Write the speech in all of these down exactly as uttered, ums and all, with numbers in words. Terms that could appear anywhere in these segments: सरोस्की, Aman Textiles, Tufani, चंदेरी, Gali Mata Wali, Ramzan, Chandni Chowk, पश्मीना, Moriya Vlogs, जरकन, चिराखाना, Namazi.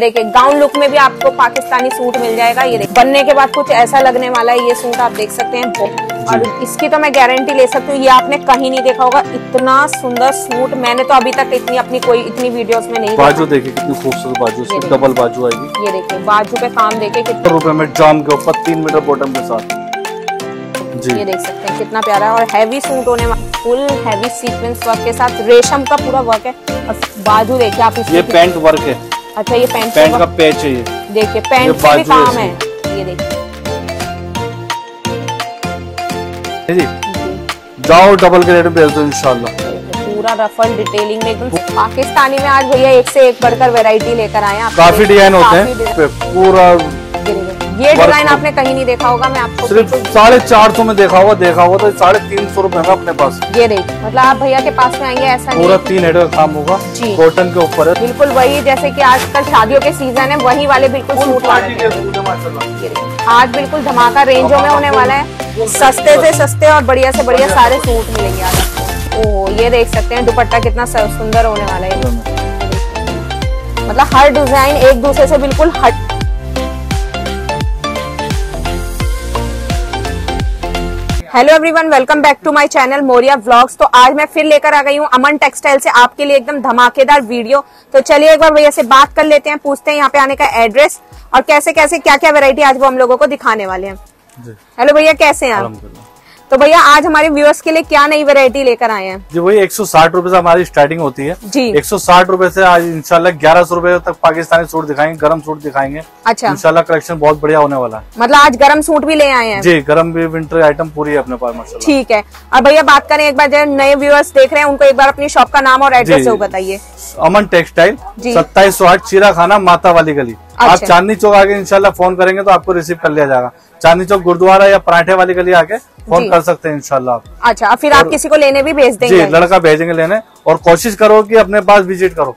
देखिए gown look में भी आपको पाकिस्तानी सूट मिल जाएगा। ये देखिए बनने के बाद कुछ ऐसा लगने वाला है ये सूट, आप देख सकते हैं। और इसकी तो मैं गारंटी ले सकती हूँ, ये आपने कहीं नहीं देखा होगा इतना सुंदर सूट। मैंने तो अभी तक इतनी अपनी कोई इतनी वीडियोस में नहीं। बाजू देखिए कितनी खूबसूरत बाजू, डबल बाजू आएगी। ये देखिए बाजू पे काम देखिए कितने रुपए में, जाम के ऊपर तीन मीटर बॉटम के साथ। ये देख सकते हैं कितना प्यारा है। और हैवी सूट होने वाला, फुल हैवी सीक्वेंस वर्क के साथ, रेशम का पूरा वर्क है। और बाजू देखिए आप, ये पैंट वर्क है। अच्छा ये पैंट पैंट का पैच है, ये देखिए पैंट पे भी काम है। ये देखिए जी जाओ डबल के रेट भेज दो इंशाल्लाह, पूरा रफल डिटेलिंग में एकदम पाकिस्तानी में। आज भैया एक से एक बढ़कर वैरायटी लेकर आए हैं, काफी डिजाइन होते हैं पूरा। ये डिजाइन आपने कहीं नहीं देखा होगा, मैं आपको सिर्फ साढ़े चार सौ में देखा होगा, देखा होगा तो साढ़े तीन सौ रूपये अपने पास। ये देखिए मतलब आप भैया के पास में आएंगे ऐसा पूरा तीन हेड का काम होगा, कॉटन के ऊपर है। बिल्कुल वही जैसे कि आजकल शादियों के सीजन है, वही वाले बिल्कुल सूट वाले आज बिल्कुल धमाका रेंजों में होने वाला है। सस्ते से सस्ते और बढ़िया से बढ़िया सारे सूट मिलेंगे आपको। ओह ये देख सकते हैं दुपट्टा कितना सुंदर होने वाला है, मतलब हर डिजाइन एक दूसरे से बिल्कुल हट। Hello everyone, welcome back to my channel Moriya vlogs. तो आज मैं फिर लेकर आ गई हूँ अमन टेक्सटाइल से आपके लिए एकदम धमाकेदार वीडियो। तो चलिए एक बार भैया से बात कर लेते हैं, पूछते हैं यहाँ पे आने का एड्रेस और कैसे कैसे क्या क्या वैरायटी आज वो हम लोगों को दिखाने वाले हैं। हेलो भैया कैसे हैं आप? तो भैया आज हमारे व्यूअर्स के लिए क्या नई वैरायटी लेकर आए हैं? जी वही एक सौ साठ रूपये से हमारी स्टार्टिंग होती है जी। एक सौ साठ रूपये से आज इंशाल्लाह ग्यारह सौ रूपये तक पाकिस्तानी सूट दिखाएंगे, गरम सूट दिखाएंगे। अच्छा इंशाल्लाह कलेक्शन बहुत बढ़िया होने वाला है, मतलब आज गरम सूट भी ले आए हैं जी। गरम भी विंटर आइटम पूरी है अपने पास। ठीक है, और भैया बात करें एक बार जो नए व्यूअर्स देख रहे हैं उनको एक बार अपनी शॉप का नाम और एड्रेस बताइए। अमन टेक्सटाइल सत्ताईस सौ आठ चिराखाना माता वाली गली। आप चांदनी चौक आके इंशाल्लाह फोन करेंगे तो आपको रिसीव कर लिया जाएगा। चांदनी चौक गुरुद्वारा या पराठे वाली गली आके फोन कर सकते हैं इंशाल्लाह आप। अच्छा फिर आप किसी को लेने भी भेज देंगे? जी लड़का भेजेंगे लेने। और कोशिश करो कि अपने पास विजिट करो,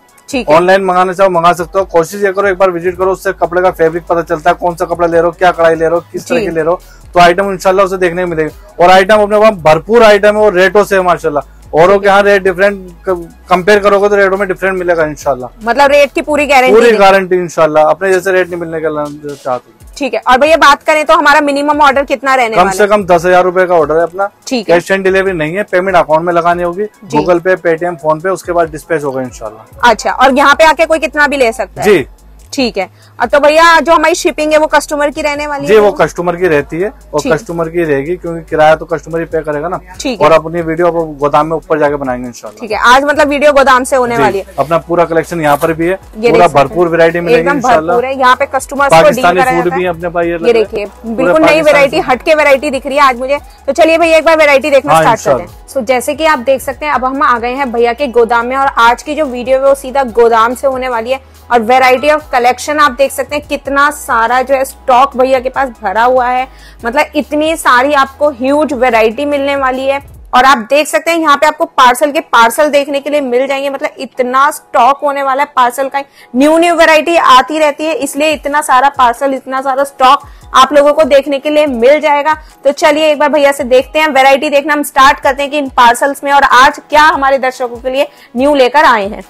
ऑनलाइन मंगाना चाहो मंगा सकते हो। कोशिश ये करो एक बार विजिट करो, उससे कपड़े का फैब्रिक पता चलता है, कौन सा कपड़ा ले रहे हो, क्या कढ़ाई ले रहे हो, किस तरह की ले रहे हो, तो आइटम इंशाल्लाह उसे देखने को मिलेगी। और आइटम अपने वहाँ भरपूर आइटम है और रेटों से माशाल्लाह, औरों के यहाँ रेट डिफरेंट कंपेयर करोगे तो रेटों में डिफरेंट मिलेगा इंशाल्लाह। मतलब रेट की पूरी गारंटी, पूरी गारंटी इंशाल्लाह, अपने जैसे रेट नहीं मिलने के चाहते हैं। ठीक है, और भैया बात करें तो हमारा मिनिमम ऑर्डर कितना रहने कम वाला? से कम दस हजार रूपए का ऑर्डर है अपना। ठीक है, कैश ऑन डिलीवरी नहीं है, पेमेंट अकाउंट में लगानी होगी, गूगल पे, पेटीएम, फोन पे, उसके बाद डिस्पैच होगा इंशाल्लाह। अच्छा, और यहाँ पे आके कोई कितना भी ले सकता है? जी ठीक है। तो भैया जो हमारी शिपिंग है वो कस्टमर की रहने वाली है? जी वो कस्टमर की रहती है और कस्टमर की रहेगी, क्योंकि किराया तो कस्टमर ही पे करेगा ना। ठीक है, और अपनी वीडियो गोदाम में ऊपर जाके बनाएंगे इंशाल्लाह। ठीक है, आज मतलब वीडियो गोदाम से होने वाली है। अपना पूरा कलेक्शन यहाँ पर भी है, पूरा भरपूर वैरायटी मिलेगी इंशाल्लाह। यहाँ पे कस्टमर पाकिस्तानी फूड भी अपने पास, ये देखिए बिल्कुल नई वैरायटी, हटके वैरायटी दिख रही है आज मुझे। तो चलिए भैया एक बार वैरायटी देखना स्टार्ट करते हैं। तो जैसे कि आप देख सकते हैं अब हम आ गए हैं भैया के गोदाम में, और आज की जो वीडियो है वो सीधा गोदाम से होने वाली है। और वैरायटी ऑफ कलेक्शन आप देख सकते हैं कितना सारा जो है स्टॉक भैया के पास भरा हुआ है, मतलब इतनी सारी आपको ह्यूज वैरायटी मिलने वाली है। और आप देख सकते हैं यहाँ पे आपको पार्सल के पार्सल देखने के लिए मिल जाएंगे, मतलब इतना स्टॉक होने वाला है पार्सल का, न्यू न्यू वैरायटी आती रहती है, इसलिए इतना सारा पार्सल, इतना सारा स्टॉक आप लोगों को देखने के लिए मिल जाएगा। तो चलिए एक बार भैया से देखते हैं, वैरायटी देखना हम स्टार्ट करते हैं कि इन पार्सल्स में और आज क्या हमारे दर्शकों के लिए न्यू लेकर आए हैं।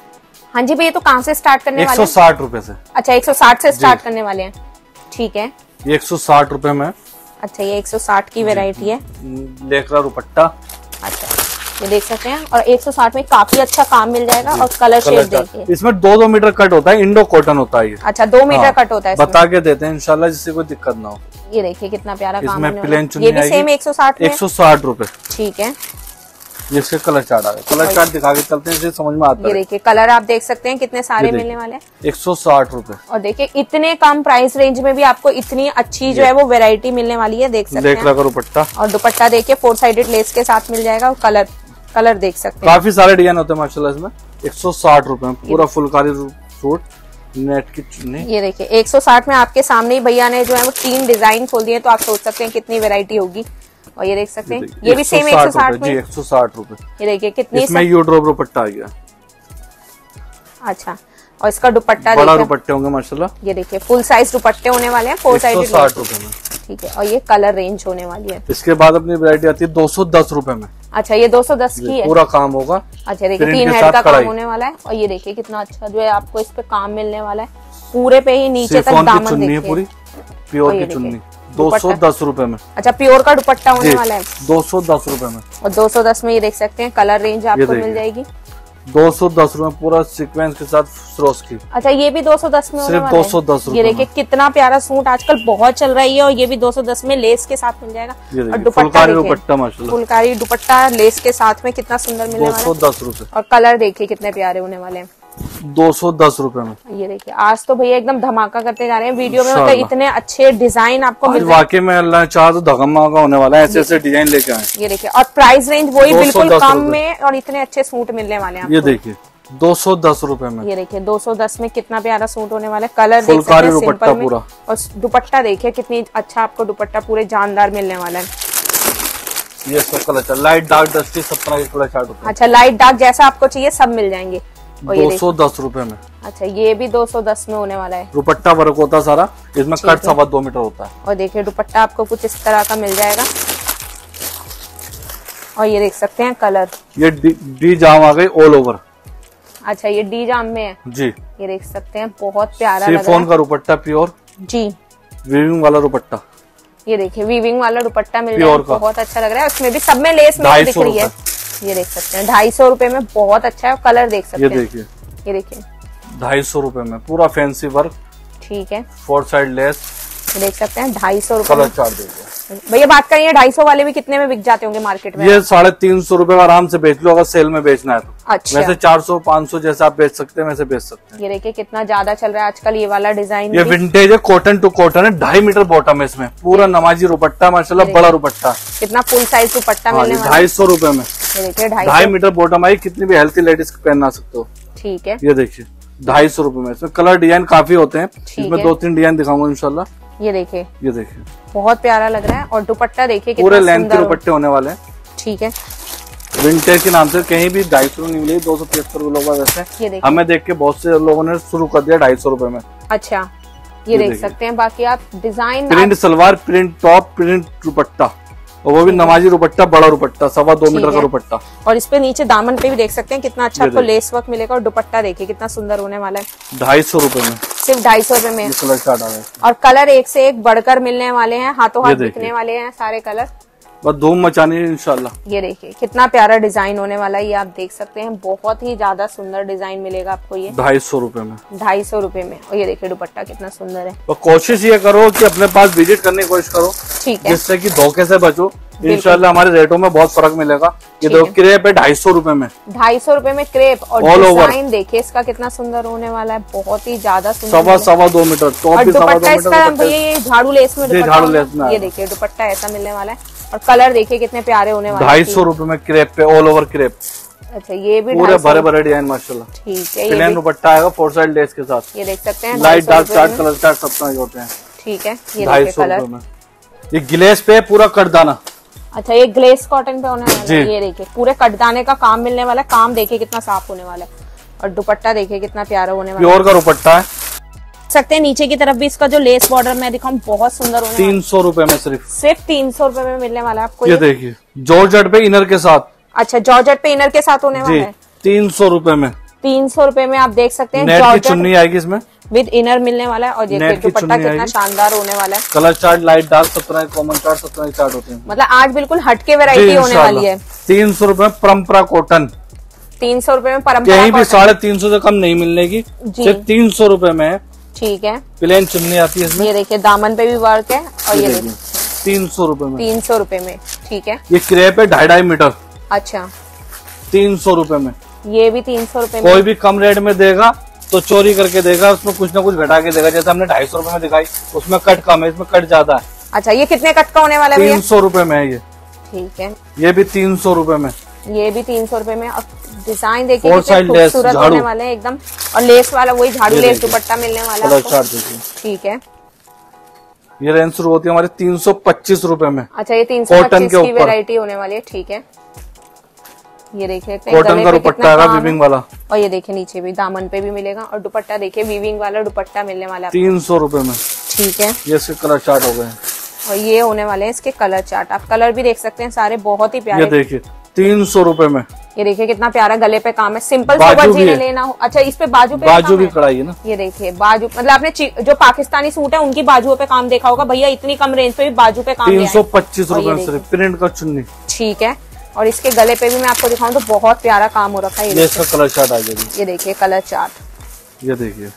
हाँ जी भैया, तो कहाँ से स्टार्ट करने वाले? एक सौ साठ रूपये से। अच्छा एक सौ साठ से स्टार्ट करने वाले हैं, ठीक है, एक सौ साठ रूपये में। अच्छा ये एक सौ साठ की वेरायटी है, लेखरा दुपट्टा। अच्छा ये देख सकते हैं, और एक सौ साठ में काफी अच्छा काम मिल जाएगा। और कलर शेड देखिए, इसमें दो दो मीटर कट होता है, इंडो कॉटन होता है ये। अच्छा दो मीटर हाँ, कट होता है, बता के देते हैं इंशाल्लाह जिससे कोई दिक्कत ना हो। ये देखिए कितना प्यारा काम है, प्लेन चुन्नी, ये भी सेम एक सौ साठ में, एक सौ साठ रुपए। ठीक है, जिसके कलर चार्ट आ गए, कलर चार्ट दिखा के चलते हैं, समझ में आता है। ये देखिए कलर आप देख सकते हैं कितने सारे मिलने वाले हैं, एक सौ साठ रूपए। और देखिए इतने कम प्राइस रेंज में भी आपको इतनी अच्छी जो है वो वैरायटी मिलने वाली है, देख सकते हैं। दुपट्टा, और दुपट्टा देखिए फोर साइडेड लेस के साथ मिल जाएगा। और कलर कलर देख सकते हैं, काफी सारे डिजाइन होते हैं माशाल्लाह इसमें। एक सौ साठ रूपये में पूरा फुलकारी सूट, नेट की चुन्नी। ये देखिए एक सौ साठ में आपके सामने ही भैया ने जो है वो तीन डिजाइन खोल दिए, तो आप सोच सकते हैं कितनी वेरायटी होगी। और ये देख सकते हैं ये भी सेम एक सौ साठ में, एक सौ साठ रूपए। ये देखिए कितनी, इसमें यूट्रोप दुपट्टा आ गया। अच्छा, और इसका दुपट्टा बड़ा दुपट्टे होंगे माशाल्लाह, ये देखिए फुल साइज दुपट्टे होने वाले हैं, फोर साइड साठ रूपए में। ठीक है, और ये कलर रेंज होने वाली है। इसके बाद अपनी वैरायटी आती है दो सौ दस रूपये में। अच्छा ये दो सौ दस की है, पूरा काम होगा। अच्छा देखिये तीन हेड का काम होने वाला है, और ये देखिये कितना अच्छा जो है आपको इस पे काम मिलने वाला है। पूरे पे ही नीचे तक दामन देखिए पूरी प्योर की चुन्नी दो सौ दस रूपए में। अच्छा प्योर का दुपट्टा होने वाला है दो सौ दस रूपए में और दो सौ दस में ये देख सकते हैं कलर रेंज आपको मिल जाएगी दो सौ दस रूपए पूरा सीक्वेंस के साथ फ्रोस की। अच्छा ये भी दो सौ दस में सिर्फ दो सौ दस रूपए। ये देखिए कितना प्यारा सूट आजकल बहुत चल रही है और ये भी दो सौ दस में लेस के साथ मिल जाएगा और दुपट्टा देखिए फुलकारी दुपट्टा लेस के साथ में कितना सुंदर मिलने वाला है दो सौ दस रूपए और कलर देखिए कितने प्यारे होने वाले हैं दो सौ दस रूपए में। ये देखिए आज तो भैया एकदम धमाका करते जा रहे हैं वीडियो में मतलब इतने अच्छे डिजाइन आपको मिल वाकई में अल्लाह चाहे तो धमाका होने वाला है ऐसे ऐसे डिजाइन लेके आए। ये देखिए और प्राइस रेंज वही बिल्कुल कम में और इतने अच्छे सूट मिलने वाले हैं। ये देखिए दो सौ दस रूपए में। ये देखिए दो सौ दस में कितना प्यारा सूट होने वाला है कलर फुलकारी दुपट्टा पूरा और दुपट्टा देखिये कितनी अच्छा आपको दुपट्टा पूरे जानदार मिलने वाला है। ये सब कलर चल लाइट डार्क दस्ती सत्रह। अच्छा लाइट डार्क जैसा आपको चाहिए सब मिल जाएंगे दो सौ दस रूपए में। अच्छा ये भी दो सौ दस में होने वाला है दुपट्टा वर्क होता है सारा इसमें कट सवा दो मीटर होता है और देखिए दुपट्टा आपको कुछ इस तरह का मिल जाएगा और ये देख सकते हैं कलर ये डी जाम आ गई ऑल ओवर। अच्छा ये डी जाम में है जी ये देख सकते हैं बहुत प्यारा शिफॉन का दुपट्टा प्योर जी वीविंग वाला दुपट्टा। ये देखिए वीविंग वाला दुपट्टा मिल रहा है बहुत अच्छा लग रहा है उसमें भी सब में लेस में दिख रही है। ये देख सकते हैं ढाई सौ रूपये में बहुत अच्छा है कलर देख सकते हैं। ये देखिए ये देखिए ढाई सौ रूपये में पूरा फैंसी वर्क ठीक है फोर साइड लेस देख सकते हैं ढाई सौ रूपये भैया। बात करिए ढाई सौ वाले भी कितने में बिक जाते होंगे मार्केट में? ये साढ़े तीन सौ रूपये आराम से बेच लो अगर सेल में बेचना है तो। अच्छा वैसे चार सौ पाँच सौ जैसे आप बेच सकते हैं वैसे बेच सकते हैं। ये देखिए कितना ज्यादा चल रहा है आजकल ये वाला डिजाइन ये विंटेज है कॉटन टू कॉटन है ढाई मीटर बॉटम है इसमें पूरा नमाजी दुपट्टा माशाल्लाह बड़ा दुपट्टा कितना फुल साइज दुपट्टा मिलने वाला ढाई सौ रूपये में। ढाई मीटर बॉटम आई कितनी भी हेल्थी लेडीज पहना सकते हो ठीक है। ये देखिए ढाई सौ रूपये में इसमें कलर डिजाइन काफी होते हैं इसमें दो तीन डिजाइन दिखाऊंगा इंशाल्लाह। ये देखिए ये देखिए बहुत प्यारा लग रहा है और दुपट्टा देखिए पूरे लेंथ के दुपट्टे होने वाले हैं ठीक है विंटेज के नाम से कहीं भी ढाई सौ नहीं मिली दो सौ पचहत्तर लोग वैसे हमें देख के बहुत से लोगों ने शुरू कर दिया ढाई सौ रूपये में। अच्छा ये देख सकते हैं बाकी आप design print salwar print top print dupatta और वो भी नमाजी दुपट्टा बड़ा दुपट्टा सवा दो मीटर का दुपट्टा और इस पे नीचे दामन पे भी देख सकते हैं कितना अच्छा आपको लेस वर्क मिलेगा और दुपट्टा देखिए कितना सुंदर होने वाला है ढाई सौ रूपये में सिर्फ ढाई सौ रूपये में कलर चार्ट आ गए और कलर एक से एक बढ़कर मिलने वाले हैं हाथों हाथ दिखने वाले हैं सारे कलर बस धूम मचानी इंशाल्लाह। ये देखिए कितना प्यारा डिजाइन होने वाला है ये आप देख सकते हैं बहुत ही ज्यादा सुंदर डिजाइन मिलेगा आपको ये ढाई सौ रूपये में ढाई सौ रूपये में और ये देखिए दुपट्टा कितना सुंदर है। तो कोशिश ये करो कि अपने पास विजिट करने की कोशिश करो ठीक है जिससे कि धोखे से बचो इंशाल्लाह हमारे रेटों में बहुत फर्क मिलेगा। ये देखो क्रेप है ढाई सौ रूपये में ढाई सौ रूपये में क्रेप और डिजाइन देखिए इसका कितना सुंदर होने वाला है बहुत ही ज्यादा सवा सवा दो मीटर झाड़ू लेस में झाड़ू लेस में ये देखिए दुपट्टा ऐसा मिलने वाला है और कलर देखिए कितने प्यारे होने वाले ढाई सौ रूपये में क्रेप पे ऑल ओवर क्रेप। अच्छा ये भी पूरे भरे भरे डिजाइन माशाल्लाह ठीक है प्लेन दुपट्टा आएगा फोर साइड लेस के साथ ये देख सकते हैं light dark chart colour chart सब तरह के होते हैं ठीक है। ये ढाई सौ रूपये में ये ग्लेस पे पूरा कटदाना। अच्छा ये ग्लेस कॉटन पे होने वाला है ये देखिए पूरे कटदाने का काम मिलने वाला है काम देखिए कितना साफ होने वाला है और दुपट्टा देखिए कितना प्यारा होने वाला प्योर का दुपट्टा है सकते हैं नीचे की तरफ भी इसका जो लेस बॉर्डर मैं दिखाऊं बहुत सुंदर होने तीन सौ रूपये में सिर्फ सिर्फ तीन सौ रूपये में मिलने वाला है आपको। ये देखिए जॉर्जेट पे इनर के साथ। अच्छा जॉर्जेट पे इनर के साथ होने वाला है तीन सौ रूपये में तीन सौ रूपये में आप देख सकते हैं नेट की चुन्नी आएगी इसमें विद इनर मिलने वाला है और देखिए दुपट्टा कितना शानदार होने वाला है कलर चार्ट लाइट डार्क सत्रह कॉमन चार्ट सत्रह चार्ट होते हैं मतलब आज बिल्कुल हटके वेरायटी होने वाली है तीन सौ रूपये परम्परा कॉटन तीन सौ रूपये में परम्परा कहीं भी साढ़े तीन सौ से कम नहीं मिलने की सिर्फ तीन सौ रूपये में ठीक है प्लेन चुन्नी आती है इसमें। ये देखिए दामन पे भी वर्क है और ये देखिए तीन सौ रूपये में तीन सौ रूपये में ठीक है। ये क्रेप है ढाई ढाई मीटर अच्छा तीन सौ रूपये में ये भी तीन सौ रूपये में कोई भी कम रेट में देगा तो चोरी करके देगा उसमें कुछ ना कुछ घटा के देगा जैसे हमने ढाई सौ रूपये में दिखाई उसमें कट कम है इसमें कट ज्यादा है। अच्छा ये कितने कट का होने वाला है? तीन सौ रूपये में है ये ठीक है ये भी तीन सौ रूपये में ये भी तीन सौ रूपये में डिजाइन देखिए खूबसूरत होने वाले हैं एकदम और लेस वाला वही झाड़ू लेस दुपट्टा मिलने वाला है ठीक है। ये रेंज शुरू होती है हमारे तीन सौ पच्चीस रूपये में। अच्छा ये तीन सौ पच्चीस की वैरायटी होने वाली है ठीक है। ये देखिए कॉटन का दुपट्टा आएगा वीविंग वाला और ये देखिए नीचे भी दामन पे भी मिलेगा और दुपट्टा देखिए वीविंग वाला दुपट्टा मिलने वाला है तीन सौ रूपये में ठीक है। ये इसके कलर चार्ट हो गए और ये होने वाले हैं इसके कलर चार्ट आप कलर भी देख सकते हैं सारे बहुत ही प्यारे देखिए तीन सौ रूपये में ये देखिए कितना प्यारा गले पे काम है, सिंपल सोबर जीने लेना हो। अच्छा इस पे बाजू पे बाजू भी कढ़ाई है ना, ये देखिए बाजू, मतलब आपने जो पाकिस्तानी सूट है उनकी बाजुओं पे काम देखा होगा, भैया इतनी कम रेंज पे भी बाजू पे काम। तीन सौ पच्चीस रूपए प्रिंट का चुन्नी, ठीक है। और इसके गले पे भी मैं आपको दिखाऊं तो बहुत प्यारा काम हो रखा है। कलर चार्ट आ जाएगी, ये देखिए कलर चार्ट, ये देखिए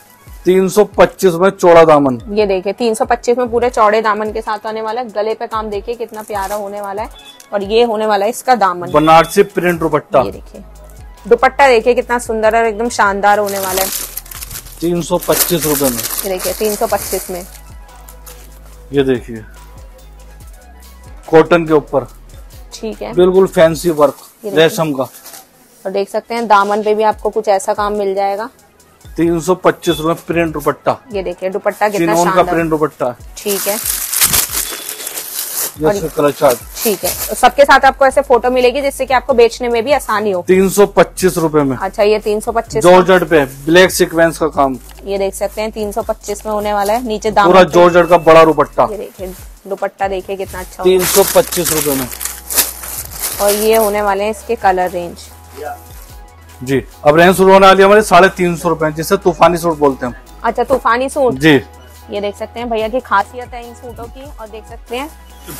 तीन सौ पच्चीस में चौड़ा दामन, ये देखिए तीन सौ पच्चीस में पूरे चौड़े दामन के साथ आने वाला है। गले पे काम देखिए कितना प्यारा होने वाला है। और ये होने वाला है इसका दामन, बनारसी प्रिंट दुपट्टा, ये देखिए दुपट्टा देखिए कितना सुंदर और एकदम शानदार होने वाला है। तीन सौ पच्चीस रूपए में, ये देखिए तीन सौ पच्चीस में, ये देखिए कॉटन के ऊपर, ठीक है, बिल्कुल फैंसी वर्क रेशम का। और देख सकते हैं दामन पे भी आपको कुछ ऐसा काम मिल जाएगा। तीन सौ पच्चीस रूपए प्रिंट दुपट्टा, ये देखिए दुपट्टा कितना शानदार का प्रिंट दुपट्टा, ठीक है। ये कलर चार्ट, ठीक है, सबके साथ आपको ऐसे फोटो मिलेगी जिससे कि आपको बेचने में भी आसानी हो। तीन सौ पच्चीस रूपए में, अच्छा ये तीन सौ पच्चीस जॉर्जेट पे ब्लैक सीक्वेंस का काम, ये देख सकते हैं तीन सौ पच्चीस में होने वाला है। नीचे दामन पूरा जॉर्जेट का बड़ा दुपट्टा, ये देखिए दुपट्टा देखिए कितना अच्छा, तीन सौ पच्चीस रूपए में। और ये होने वाले हैं इसके कलर रेंज जी। अब रेंज शुरू होने वाली है हमारे साढ़े तीन सौ रूपये, जिसे तूफानी सूट बोलते हैं। अच्छा तूफानी सूट जी, ये देख सकते हैं भैया की खासियत है इन सूटों की। और देख सकते हैं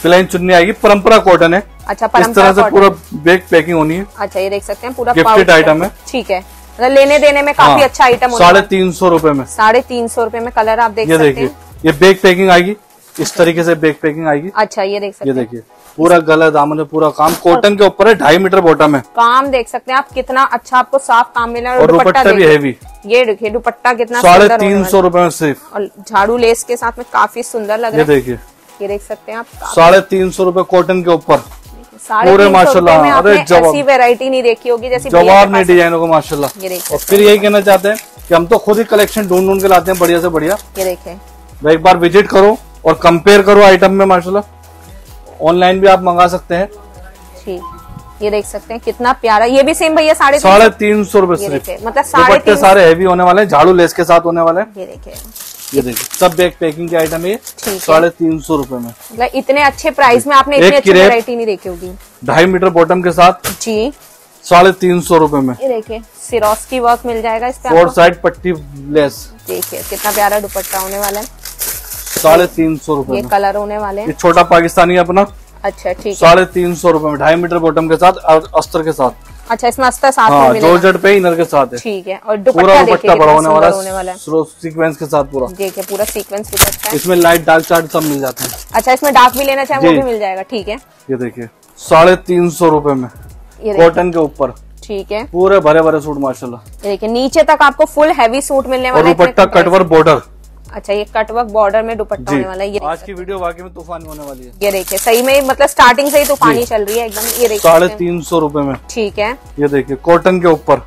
प्लेन चुन्नी आएगी, परंपरा कॉटन है। अच्छा परंपरा इस तरह से पूरा बैग पैकिंग होनी है। अच्छा ये देख सकते हैं पूरा गिफ्टेड आइटम है, ठीक है, मतलब लेने देने में काफी अच्छा आइटम। साढ़े तीन सौ रूपये में, साढ़े तीन सौ रूपये में कलर आप देख सकते हैं। ये बैग पैकिंग आएगी इस तरीके से, बैग पैकिंग आएगी। अच्छा ये देख सकते हैं, ये देखिए पूरा गला दामन है, पूरा काम कॉटन के ऊपर है, ढाई मीटर बॉटम है। काम देख सकते हैं आप कितना अच्छा आपको साफ काम मिला। और दुपट्टा भी हैवी, ये देखिए दुपट्टा कितना साढ़े तीन सौ रूपये में सिर्फ, और झाड़ू लेस के साथ में काफी सुंदर लग रहा है। देखिए ये देख सकते हैं आप साढ़े तीन सौ रूपये कॉटन के ऊपर पूरे माशाल्लाह। अरे ऐसी वैरायटी नहीं देखी होगी जैसे जवाब में डिजाइनों को माशाल्लाह। और फिर यही कहना चाहते हैं कि हम तो खुद ही कलेक्शन ढूंढ ढूंढ के लाते हैं बढ़िया से बढ़िया। ये देखें एक बार विजिट करो और कंपेयर करो आइटम में माशाल्लाह। ऑनलाइन भी आप मंगा सकते हैं ठीक। ये देख सकते हैं कितना प्यारा, ये भी सेम भैया साढ़े साढ़े तीन सौ रूपये सिर्फ, मतलब साढ़े सारे हैवी होने वाले हैं, झाड़ू लेस के साथ होने वाले हैं। ये देखिए ये देखिए सब बैग पैकिंग के आइटम है, साढ़े तीन सौ रूपये में। मतलब इतने अच्छे प्राइस में आपने इतनी अच्छी वैरायटी नहीं देखी होगी। ढाई मीटर बॉटम के साथ जी, साढ़े तीन सौ रूपये में। ये देखिए सिरोस की वर्क मिल जाएगा इस पर, फोर साइड पट्टी लेस, देखिए कितना प्यारा दुपट्टा होने वाला है। साढ़े तीन सौ रूपये ये कलर होने वाले हैं, छोटा पाकिस्तानी अपना। अच्छा ठीक है, साढ़े तीन सौ रूपये में, ढाई मीटर बॉटम के साथ और अस्तर के साथ। अच्छा इसमें अस्तर साथ हाँ, में जॉर्जेट पे इनर के साथ है, ठीक है। और पूरा दुपट्टा बड़ा होने वाला है सीक्वेंस के साथ, पूरा देखिए पूरा सीक्वेंस दुपट्टा है। इसमें लाइट डार्क चार्ट सब मिल जाते हैं। अच्छा इसमें डार्क भी लेना चाहे वो भी मिल जाएगा, ठीक है। ये देखिए साढ़े तीन सौ रूपये में कॉटन के ऊपर, ठीक है, पूरे भरे भरे सूट माशाल्लाह। देखिए नीचे तक आपको फुल हैवी सूट मिलने वाला है, दुपट्टा कटवर बॉर्डर। अच्छा ये कटवर्क बॉर्डर में दुपट्टा होने वाला है। ये आज की वीडियो वाकई में तूफानी होने वाली है। ये देखिए सही में मतलब स्टार्टिंग से ही तूफानी चल रही है एकदम। ये देखिए साढ़े तीन सौ रूपये में, ठीक है। ये देखिए कॉटन के ऊपर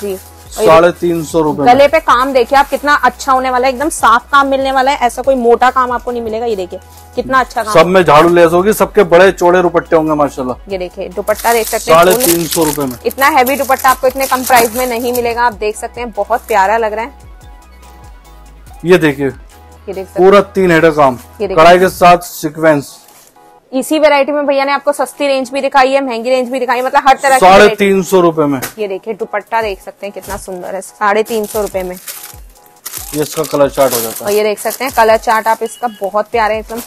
जी, साढ़े तीन सौ रूपये। गले पे काम देखिए आप कितना अच्छा होने वाला है, एकदम साफ काम मिलने वाला है, ऐसा कोई मोटा काम आपको नहीं मिलेगा। ये देखिए कितना अच्छा काम, सब में झाड़ू लेस होगी, सबके बड़े चौड़े दुपट्टे होंगे माशाल्लाह। ये देखिए दुपट्टा देख सकते हैं साढ़े तीन सौ रूपये में, इतना हैवी दुपट्टा आपको इतने कम प्राइस में नहीं मिलेगा। आप देख सकते हैं बहुत प्यारा लग रहा है। ये देखिए पूरा तीन हेडर काम कढ़ाई के साथ सीक्वेंस। इसी वैरायटी में भैया ने आपको सस्ती रेंज भी दिखाई है, महंगी रेंज भी दिखाई है, मतलब हर तरह की। साढ़े तीन सौ रूपये में ये देखिए दुपट्टा देख सकते हैं कितना सुंदर है, साढ़े तीन सौ रूपये में। ये इसका कलर चार्ट हो जाता है, और ये देख सकते हैं कलर चार्ट आप इसका बहुत प्यारा एकदम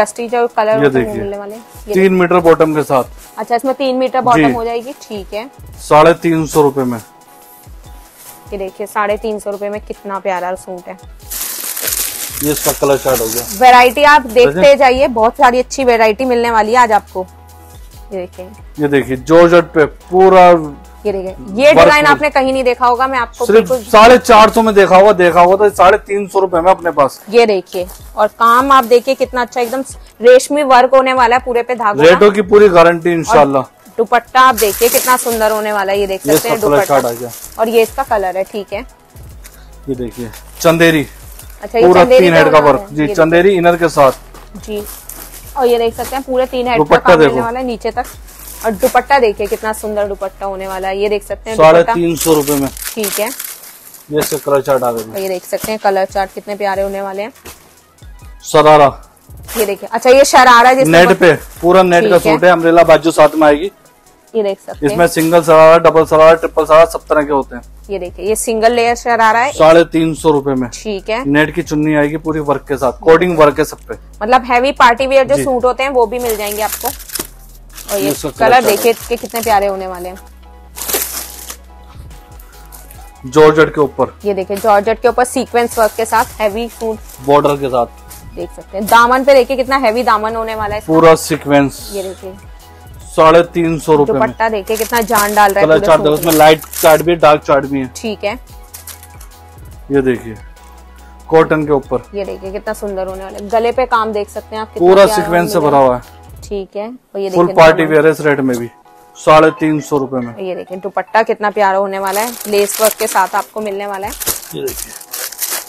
डस्टी जो कलर मिलने वाले। तीन मीटर बॉटम के साथ, अच्छा इसमें तीन मीटर बॉटम हो जाएगी, ठीक है, साढ़े तीन सौ रूपये में। ये देखिए साढ़े तीन सौ रूपये में कितना प्यारा सूट है। ये इसका कलर चार्ट हो गया। वैरायटी आप देखते जाइए, बहुत सारी अच्छी वैरायटी मिलने वाली है आज आपको। ये देखिए ये देखिए जॉर्जेट पे पूरा, ये देखिए ये डिजाइन आपने कहीं नहीं देखा होगा। मैं आपको सिर्फ साढ़े चार सौ में देखा होगा, देखा होगा तो साढ़े तीन सौ रूपये में अपने पास। ये देखिए और काम आप देखिए कितना अच्छा, एकदम रेशमी वर्क होने वाला है पूरे पे धागे, रेटों की पूरी गारंटी इंशाल्लाह। दुपट्टा आप देखिए कितना सुंदर होने वाला है, ये देख सकते हैं दुपट्टा। और ये इसका कलर है, ठीक है। ये देखिए चंदेरी, अच्छा पूरा तीन हेड का वर्क जी, चंदेरी इनर के साथ जी। और ये देख सकते हैं पूरे तीन हेड का काम होने वाला है नीचे तक। और दुपट्टा देखिए कितना सुंदर दुपट्टा होने वाला है, ये देख सकते हैं साढ़े तीन सौ रूपये में, ठीक है। ये इसका कलर चार्ट आ गया, ये देख सकते हैं कलर चार्ट कितने प्यारे होने वाले हैं। शरारा ये देखिए, अच्छा ये शरारा नेट पे पूरा नेट का सूट है, अम्ब्रेला बाजू साथ में आएगी। ये देख सकते हैं। इसमें single sharara, double sharara, triple sharara सब तरह के होते हैं। ये देखिए ये सिंगल लेयर शरारा है साढ़े तीन सौ रूपये में। ठीक है, नेट की चुन्नी आएगी पूरी वर्क के साथ, कोडिंग वर्क है सब पे। मतलब हैवी पार्टी वेयर जो सूट होते हैं वो भी मिल जाएंगे आपको। और ये कलर देखिए इसके कितने प्यारे होने वाले हैं। जॉर्जेट के ऊपर ये देखिए, जॉर्जेट के ऊपर सीक्वेंस वर्क के साथ, हैवी सूट बॉर्डर के साथ देख सकते हैं। दामन पे देखिए कितना हैवी दामन होने वाला है, पूरा सीक्वेंस। ये देखिए साढ़े तीन सौ रूपये। दुपट्टा देखिए कितना जान डाल रहा है, चार्ट देखो उसमें लाइट चार्ट भी है, डार्क चार्ट भी है। ठीक है, ये देखिए कॉटन के ऊपर, ये देखिए कितना सुंदर होने वाला है। गले पे काम देख सकते हैं आप, पूरा सीक्वेंस से भरा हुआ है। ठीक है, और ये फुल पार्टी वेयर इस रेट में भी साढ़े तीन सौ रूपये में। ये देखिए दुपट्टा कितना प्यारा होने वाला है, लेस वर्क के साथ आपको मिलने वाला है। ये देखिए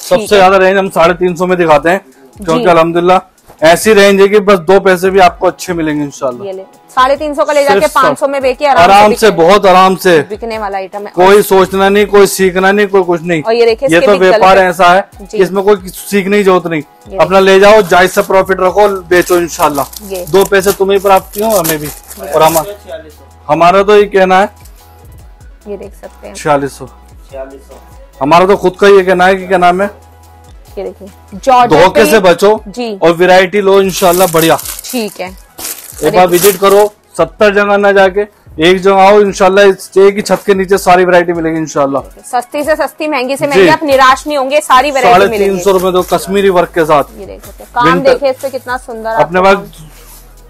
सबसे ज्यादा रेंज हम साढ़े तीन सौ में दिखाते हैं, क्योंकि अल्हम्दुलिल्लाह ऐसी रेंज है कि बस दो पैसे भी आपको अच्छे मिलेंगे इंशाल्लाह। साढ़े तीन सौ का ले जाके पाँच सौ में बेके आराम, आराम से, से बहुत आराम से बिकने वाला आइटम है। कोई सोचना नहीं, कोई सीखना नहीं, कोई कुछ नहीं। और ये देखिए ये तो व्यापार ऐसा है इसमें कोई सीखने की जरूरत नहीं, अपना ले जाओ, जायज से प्रॉफिट रखो, बेचो इंशाल्लाह। दो पैसे तुम्हें प्राप्ति हो, हमें भी। और हमारा तो ये कहना है, ये देख सकते हैं छियालीस सौ छियालीस सौ, हमारा तो खुद का ये कहना है कि क्या नाम है, ये देखिए धोखे से बचो जी और वैरायटी लो इंशाल्लाह बढ़िया। ठीक है, एक बार विजिट करो, सत्तर जगह ना जाके एक जगह आओ इंशाल्लाह, एक ही छत के नीचे सारी वैरायटी मिलेगी इंशाल्लाह। सस्ती से सस्ती, महंगी से महंगी, आप निराश नहीं होंगे, सारी वैरायटी मिलेगी। साढ़े तीन सौ रूपये दो कश्मीरी वर्क के साथ। ये देख सकते हैं काम, देखिए इससे कितना सुंदर, अपने पास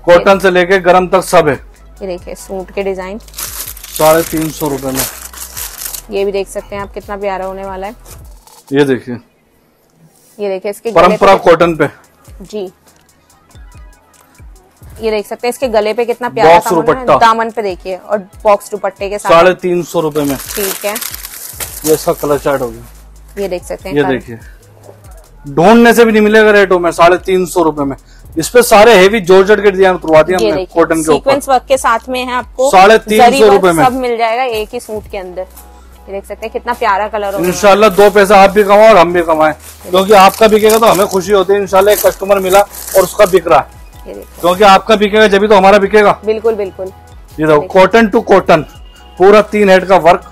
कॉटन से लेके गरम तक सब है। ये देखिए सूट के डिजाइन साढ़े तीन सौ रूपये में। ये भी देख सकते हैं आप कितना प्यारा होने वाला है। ये देखिए ये देखिए इसके परंपरा कॉटन पे जी, ये देख सकते हैं इसके गले पे कितना प्यारा दामन, दामन पे देखिए, और बॉक्स दुपट्टे के साथ साढ़े तीन सौ रूपये में। ठीक है, ये इसका कलर चार्ट हो गया। ये देख सकते हैं, ये देखिए ढूंढने से भी नहीं मिलेगा रेटों में साढ़े तीन सौ रूपये में। इस पे सारे हेवी जॉर्जेट के डिजाइन करवा दिया हमने कॉटन के, सीक्वेंस वर्क के साथ में है, आपको साढ़े तीन सौ रूपये में सब मिल जाएगा एक ही सूट के अंदर। ये देख सकते हैं कितना प्यारा कलर होगा इंशाल्लाह। दो पैसा आप भी कमाओ और हम भी कमाएं, क्योंकि आपका बिकेगा तो हमें खुशी होती है इंशाल्लाह। एक कस्टमर मिला और उसका बिक रहा है, क्योंकि आपका बिकेगा जब भी तो हमारा बिकेगा। बिल्कुल बिल्कुल, ये देखो कॉटन टू कॉटन पूरा तीन हेड का वर्क।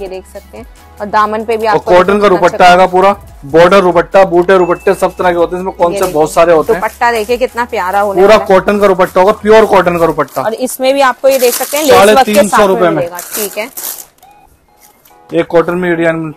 ये देख सकते हैं, और दामन पे भी आपको कॉटन का दुपट्टा आएगा, पूरा बॉर्डर दुपट्टा, बूटे दुपट्टे सब तरह के होते हैं, इसमें कॉन्सेप्ट बहुत सारे होते हैं। दुपट्टा देखिए कितना प्यारा होने वाला है, पूरा कॉटन का दुपट्टा होगा, प्योर कॉटन का दुपट्टा, और इसमें भी आपको ये देख सकते हैं साढ़े तीन सौ रूपये में। ठीक है, ये कॉटन में डिजाइन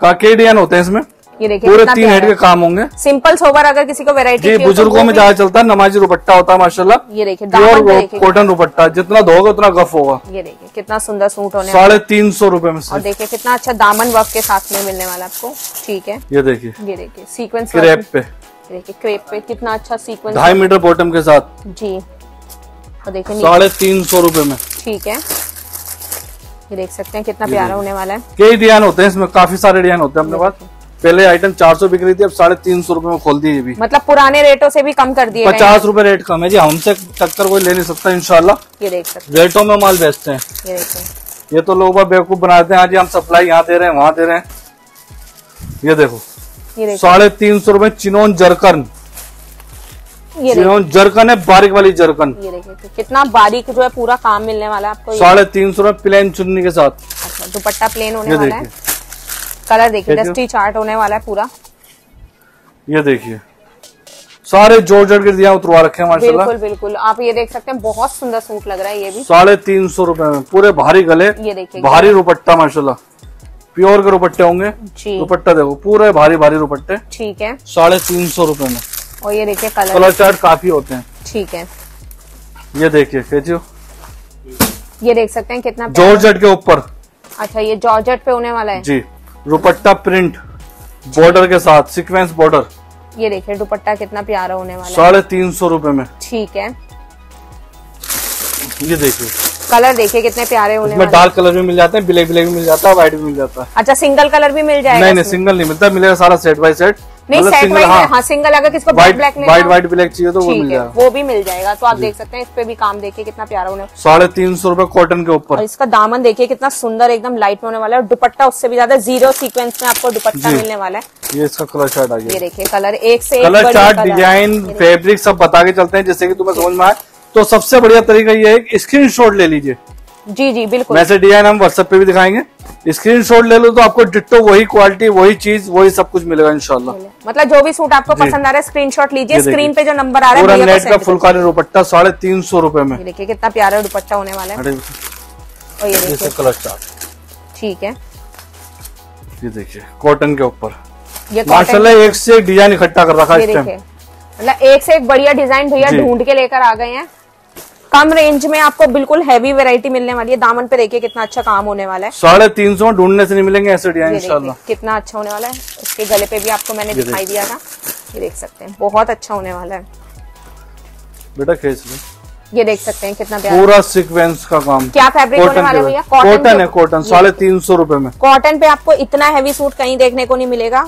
का के डिजाइन होते हैं इसमें, ये देखिए पूरे तीन हेड के काम होंगे। सिंपल सोबर अगर किसी को वैरायटी जी बुजुर्गों में ज्यादा चलता है, नमाजी दुपट्टा होता है माशाल्लाह। ये देखिए प्योर कॉटन दुपट्टा, जितना धोगे उतना गफ होगा। ये देखिए कितना सुंदर सूट होने साढ़े तीन सौ रूपये में, और देखिए कितना अच्छा दामन वर्क के साथ में मिलने वाला आपको। ठीक है, ये देखिए ये देखिए सीक्वेंस क्रेप पे, देखिए क्रेप पे कितना अच्छा सीक्वेंस, ढाई मीटर बॉटम के साथ जी, और देखिए साढ़े तीन सौ रूपये में। ठीक है, ये देख सकते हैं कितना प्यारा होने वाला है। कई डिजाइन होते हैं इसमें, काफी सारे डिजाइन होते हैं। अपने पास पहले आइटम चार सौ बिक रही थी, अब साढ़े तीन सौ रूपये में खोल दी। भी मतलब पुराने रेटों से भी कम कर दिए, पचास रूपये रेट कम है जी, हमसे टक्कर कोई ले नहीं सकता इंशाल्लाह। ये देख सकते हैं रेटों में माल बेचते हैं। ये देखते हैं, ये तो लोग बेवकूफ बनाते हैं, आज हम सप्लाई यहाँ दे रहे हैं वहाँ दे रहे हैं। ये देखो साढ़े तीन सौ रूपये चिनोन जरकन, ये जरकन है बारीक वाली जरकन। ये देखिए कितना बारीक जो है पूरा काम मिलने वाला है आपको। साढ़े तीन सौ रूपये प्लेन चुन्नी के साथ। अच्छा, दुपट्टा प्लेन होने वाला है। कलर देखिए डस्टी चार्ट होने वाला है पूरा। ये देखिए सारे जॉर्जेट के डिजाइन उतरवा रखे हैं माशाल्लाह। बिल्कुल बिल्कुल, आप ये देख सकते हैं बहुत सुंदर सूट लग रहा है। ये भी साढ़े तीन सौ रूपये में, पूरे भारी गले, ये देखिए भारी दुपट्टा माशाल्लाह, प्योर के दुपट्टे होंगे जी। दुपट्टा देखो पूरे भारी भारी दुपट्टे। ठीक है, साढ़े तीन सौ रूपये में, और ये देखिए कलर कलर चार्ट काफी होते हैं। ठीक है, ये देखिए कैचियो, ये देख सकते हैं कितना जॉर्जेट के ऊपर। अच्छा, ये जॉर्जेट पे होने वाला है जी, दुपट्टा प्रिंट बॉर्डर के साथ, सीक्वेंस बॉर्डर। ये देखिए दुपट्टा कितना प्यारा होने वाला है, साढ़े तीन सौ रूपये में। ठीक है, ये देखिए कलर देखिए कितने प्यारे होने वाले हैं। डार्क कलर भी मिल जाते हैं, ब्लैक ब्लैक भी मिल जाता है, व्हाइट भी मिल जाता है। अच्छा, सिंगल कलर भी मिल जाएगा? नहीं नहीं, सिंगल नहीं मिलता, मिलेगा सारा सेट बाय सेट। नहीं सेट सिंगल, हाँ, हाँ, सिंगल अगर किसको white black white white black चाहिए तो वो मिल जाएगा, वो भी मिल जाएगा। तो आप देख सकते हैं इस पे भी काम देखिए कितना प्यारा होने, साढ़े तीन सौ रूपये कॉटन के ऊपर। इसका दामन देखिए कितना सुंदर एकदम लाइट होने वाला है, और दुपट्टा उससे भी ज्यादा जीरो सीक्वेंस में आपको दुपट्टा मिलने वाला है। ये इसका कलर चार्ट आ गया, ये देखिए कलर एक से एक, कलर चार्ट डिजाइन फेब्रिक सब बता के चलते हैं, जैसे की तुम्हें समझ में आए तो सबसे बढ़िया तरीका ये है कि स्क्रीनशॉट ले लीजिए। जी जी बिल्कुल। वैसे डिजाइन हम व्हाट्सएप पे भी दिखाएंगे, स्क्रीनशॉट ले लो तो आपको डिट्टो वही क्वालिटी वही चीज वही सब कुछ मिलेगा इंशाल्लाह। मतलब जो भी सूट आपको पसंद आ रहा है स्क्रीनशॉट लीजिए, स्क्रीन पे जो नंबर आ रहा है। नेट का फुलकारी दुपट्टा साढ़े तीन सौ रूपये में, देखिए कितना प्यारा दुपट्टा होने वाला है। ठीक है, ये देखिए कॉटन के ऊपर माशाल्लाह एक से एक डिजाइन इकट्ठा कर रखा है इस टाइम, मतलब एक से एक बढ़िया डिजाइन भैया ढूंढ के लेकर आ गए हैं। कम रेंज में आपको बिल्कुल हैवी वैरायटी मिलने वाली है। दामन पे देखिए कितना अच्छा काम होने वाला है। साढ़े तीन सौ ढूंढने से नहीं मिलेंगे ऐसे डिजाइन इंशाल्लाह। कितना अच्छा होने वाला है। उसके गले पे भी आपको मैंने दिखाई दिया था, ये देख सकते हैं बहुत अच्छा होने वाला है बेटा। खेच लो, ये देख सकते हैं कितना पूरा सीक्वेंस का काम। क्या फैब्रिक होने वाला है भैया? कॉटन है, कॉटन साढ़े तीन सौ रूपये में। कॉटन पे आपको इतना हैवी सूट कहीं देखने को नहीं मिलेगा।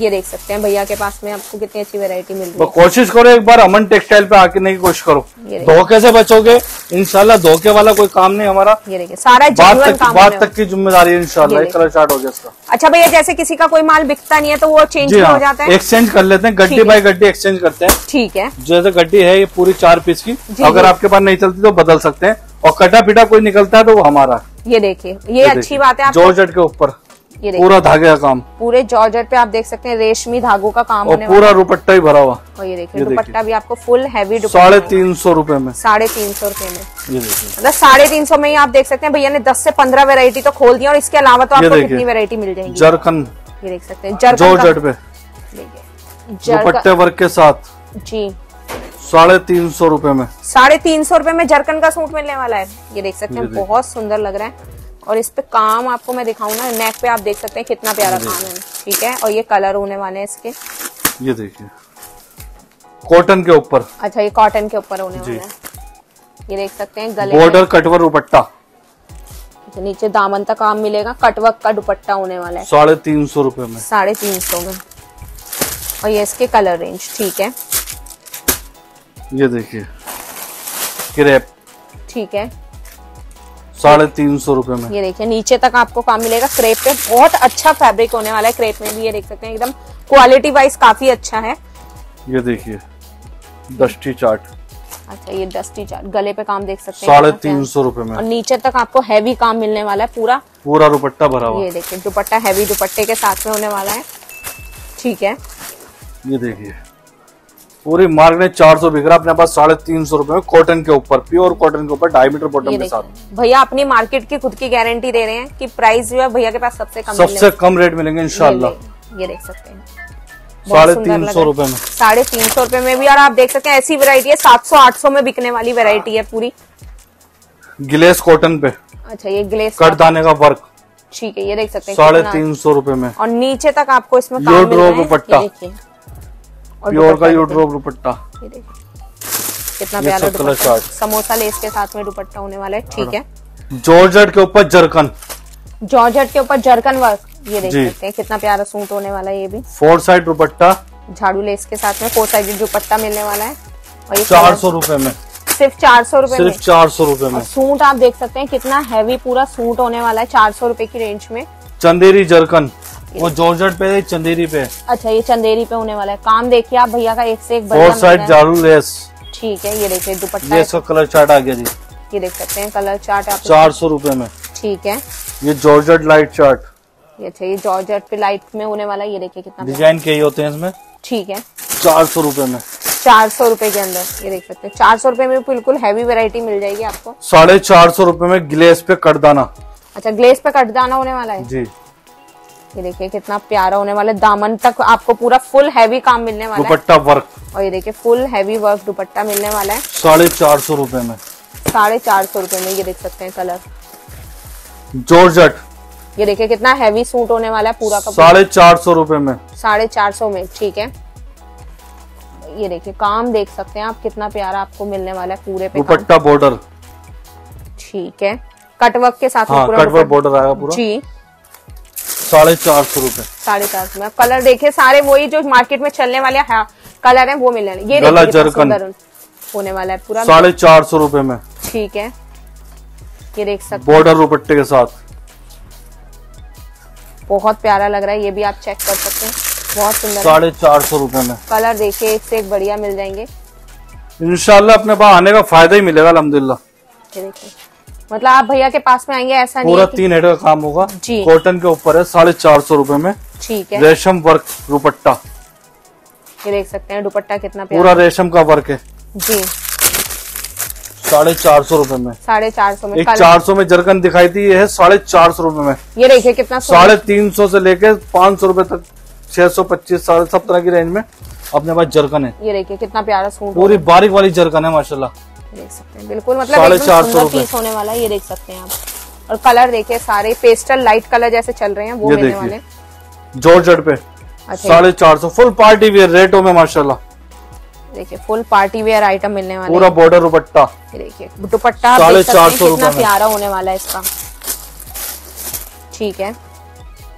ये देख सकते हैं भैया के पास में आपको कितनी अच्छी वैरायटी मिल रही है। कोशिश करो एक बार अमन टेक्सटाइल पे आने की कोशिश करो, धोखे से बचोगे इंशाल्लाह। धोखे वाला कोई काम नहीं हमारा, ये देखिए सारा जेन्युइन काम, बात तक की जिम्मेदारी है इंशाल्लाह। एक कलर चार्ट हो गया इसका। अच्छा भैया जैसे किसी का कोई माल बिकता नहीं है तो वो चेंज हो जाता है, एक्सचेंज कर लेते हैं, गड्डी बाई गड्डी एक्सचेंज करते हैं। ठीक है, जैसे गड्डी है ये पूरी चार पीस की, अगर आपके पास नहीं चलती तो बदल सकते हैं, और कटा पिटा कोई निकलता है तो वो हमारा। ये देखिए ये अच्छी बात है, जॉर्जेट के ऊपर पूरा धागे का काम, पूरे जॉर्जेट पे आप देख सकते हैं रेशमी धागों का काम होने वाला, पूरा दुपट्टा ही भरा हुआ। और ये देखिए दुपट्टा भी आपको फुल हैवी साढ़े तीन सौ रूपये में, साढ़े तीन सौ रूपये में। ये देखिए साढ़े तीन सौ में ही आप देख सकते हैं भैया ने दस से पंद्रह वैरायटी तो खोल दी, और इसके अलावा तो आपको कितनी वैरायटी मिल जाएगी। जरकन ये देख सकते हैं, जॉर्जेट पे दुपट्टे वर्क के साथ जी साढ़े तीन सौ रूपये में, साढ़े तीन सौ रूपये में जरकन का सूट मिलने वाला है। ये देख सकते हैं बहुत सुंदर लग रहा है, और इस पे काम आपको मैं दिखाऊं ना, नेक पे आप देख सकते हैं कितना प्यारा काम है। ठीक है, और ये कलर होने वाले हैं इसके, ये देखिए कॉटन के ऊपर। अच्छा ये कॉटन के ऊपर होने वाला है। ये देख सकते हैं गले बॉर्डर कटवर दुपट्टा, नीचे दामन तक काम मिलेगा, कटवर्क का दुपट्टा होने वाला है साढ़े तीन सौ रूपये में, साढ़े तीन सौ में। और ये इसके कलर रेंज ठीक है, ये देखिए क्रेप ठीक है साढ़े तीन सौ रूपये में। ये देखिए नीचे तक आपको काम मिलेगा क्रेप पे, बहुत अच्छा फैब्रिक होने वाला है क्रेप में भी। ये देख सकते हैं एकदम क्वालिटी वाइज काफी अच्छा है। ये देखिए डस्टी चार्ट। अच्छा ये डस्टी चार्ट गले पे काम देख सकते हैं साढ़े तीन सौ रूपये में, और नीचे तक आपको हैवी काम मिलने वाला है, पूरा पूरा दुपट्टा भरा हुआ। ये देखिए दुपट्टा हैवी दुपट्टे के साथ में होने वाला है। ठीक है, ये देखिए पूरी मार्केट में चार सौ बिक रहा है, अपने पास साढ़े तीन सौ रूपये में कॉटन के ऊपर, प्योर कॉटन के ऊपर, ढाई मीटर बॉटम के साथ। भैया अपनी मार्केट की खुद की गारंटी दे रहे हैं कि प्राइस जो है भैया के पास सबसे कम सबसे कम रेट मिलेंगे इंशाल्लाह। ये देख सकते हैं साढ़े तीन सौ रूपये में, साढ़े तीन सौ रूपये में भी। और आप देख सकते हैं ऐसी वेरायटी है सात सौ आठ सौ में बिकने वाली वेरायटी है पूरी, ग्लेस कॉटन पे। अच्छा ये ग्लेस कट दाने का वर्क ठीक है, ये देख सकते हैं साढ़े तीन सौ रूपये में, और नीचे तक आपको इसमें प्योर का यूट्रोप दुपट्टा। ये देखिए कितना प्यारा दुपट्टा, समोसा लेस के साथ में दुपट्टा होने वाला है। ठीक है, जॉर्जेट के ऊपर जरकन, जॉर्जेट के ऊपर जरकन वर्क। ये देख सकते हैं कितना प्यारा सूट होने वाला है, ये भी फोर साइड दुपट्टा, झाड़ू लेस के साथ में फोर साइड दुपट्टा मिलने वाला है। और ये चार सौ रूपये में, सिर्फ चार सौ रूपये, सिर्फ चार सौ रूपये में सूट आप देख सकते हैं कितना हैवी पूरा सूट होने वाला है चार सौ रूपये की रेंज में। चंदेरी जरकन, वो जॉर्जेट पे चंदेरी पे। अच्छा ये चंदेरी पे होने वाला है काम, देखिए आप भैया का एक से एक फोर साइड जारू लेस। ठीक है, ये देखिए दुपट्टा, इसका कलर चार्ट आ गया जी, ये देख सकते हैं कलर चार्ट आप चार सौ रूपये में। ठीक है, ये जॉर्जेट लाइट चार्ट, ये अच्छा ये जॉर्जेट पे लाइट में होने वाला है। ये देखिए कितना डिजाइन के होते हैं इसमें। ठीक है, चार सौ रूपये में, चार सौ रूपये के अंदर ये देख सकते हैं चार सौ रूपये में बिल्कुल हैवी वैरायटी मिल जाएगी आपको। साढ़े चार सौ रूपये में ग्लेस पे कटदाना। अच्छा ग्लेस पे कटदाना होने वाला है जी, ये देखिए कितना प्यारा होने वाला है, दामन तक आपको पूरा फुल हैवी काम मिलने वाला है, दुपट्टा वर्क। और ये देखिए फुल हैवी वर्क दुपट्टा मिलने वाला है साढ़े चार सौ रूपये में, साढ़े चार सौ रूपये में। ये देख सकते हैं कलर जॉर्जेट, ये देखिए कितना हैवी सूट होने वाला है पूरा का, साढ़े चार सौ रूपये में, साढ़े चार सौ में। ठीक है, ये देखिए काम देख सकते हैं आप कितना प्यारा आपको मिलने वाला है पूरे पे, दुपट्टा बॉर्डर। ठीक है, कटवर्क के साथ कटवर्क बॉर्डर आएगा पूरा जी, साढ़े चार सौ रूपये, साढ़े चार सौ में। कलर देखिए सारे वही जो मार्केट में चलने वाले हाँ, कलर है वो मिलने वाले। ये गला जरकन होने वाला है पूरा साढ़े चार सौ रूपये में। ठीक है, ये देख सकते बॉर्डर दुपट्टे के साथ, बहुत प्यारा लग रहा है, ये भी आप चेक कर सकते हैं, बहुत सुंदर। साढ़े चार सौ रूपये में कलर देखिए एक से एक बढ़िया मिल जाएंगे। इंशाल्लाह अपने पास आने का फायदा ही मिलेगा अल्हम्दुलिल्लाह। मतलब आप भैया के पास में आएंगे ऐसा पूरा तीन हेड का काम होगा, कॉटन के ऊपर है, साढ़े चार सौ रूपये में ठीक है। रेशम वर्क दुपट्टा ये देख सकते हैं, दुपट्टा कितना पूरा रेशम का वर्क है जी, साढ़े चार सौ रूपये में, साढ़े चार सौ में। एक चार सौ में जरकन दिखाई थी, ये है साढ़े चार सौ रूपये में। ये देखिए कितना, साढ़े तीन सौ से लेकर पाँच सौ रूपये तक, छह सौ पच्चीस साढ़े सब तरह की रेंज में अपने पास जरकन है। ये देखिए कितना प्यारा सूट, पूरी बारीक वाली जरकन है माशाल्लाह, देख सकते हैं बिल्कुल मतलब साढ़े चार सौ पीस होने वाला। ये देख सकते हैं आप, और कलर देखिये सारे पेस्टल लाइट कलर जैसे चल रहे हैं वो मिलने वाले। जॉर्जेट पे साढ़े चार सौ, फुल पार्टी वेयर रेटों में माशाल्लाह, देखिए फुल पार्टी वेयर आइटम मिलने वाला, पूरा बॉर्डर दुपट्टा, देखिए दुपट्टा साढ़े चार सौ रूपये में प्यारा होने वाला है इसका ठीक है।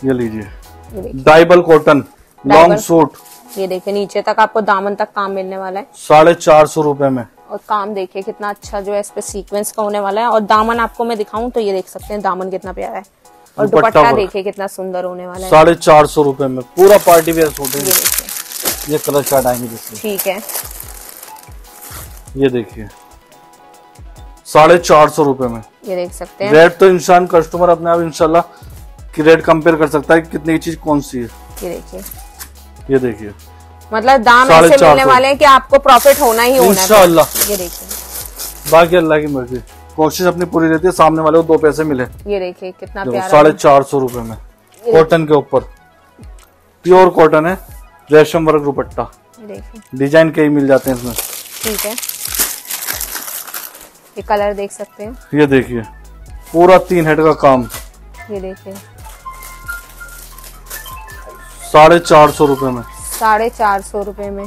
ये लीजिए डाइबल कॉटन लॉन्ग सूट, ये देखिए नीचे तक आपको दामन तक काम मिलने वाला है साढ़े चार सौ रूपये में। और काम देखिए कितना अच्छा जो है इस पे सीक्वेंस का होने वाला है, और दामन आपको मैं दिखाऊं तो ये देख सकते हैं दामन कितना प्यारा है, और दुपट्टा देखिए कितना सुंदर होने वाला है साढ़े चार सौ रूपये में, पूरा पार्टी वेयर सूट है। ये कलर चार्ट आएंगे जिसमें ठीक है, ये देखिए साढ़े चार सौ रूपये में। ये देख सकते हैं रेट तो इंसान कस्टमर अपने आप इंशाल्लाह की रेट कंपेयर कर सकता है कितनी की चीज कौन सी है। ये देखिए ये देखिए मतलब दाम ऐसे मिलने वाले हैं कि आपको प्रॉफिट होना ही होना इंशाल्लाह। ये देखिए बाकी अल्लाह की मर्जी, कोशिश अपनी पूरी रहती है सामने वाले को दो पैसे मिले। ये देखिए कितना प्यारा, साढ़े चार सौ रूपये में, कॉटन के ऊपर प्योर कॉटन है, रेशम वर्क दुपट्टा, डिजाइन कई मिल जाते हैं इसमें ठीक है। ये कलर देख सकते हैं, ये देखिए पूरा तीन हेड का काम, ये देखिए साढ़े चार सौ रूपये में, साढ़े चार सौ रूपये में।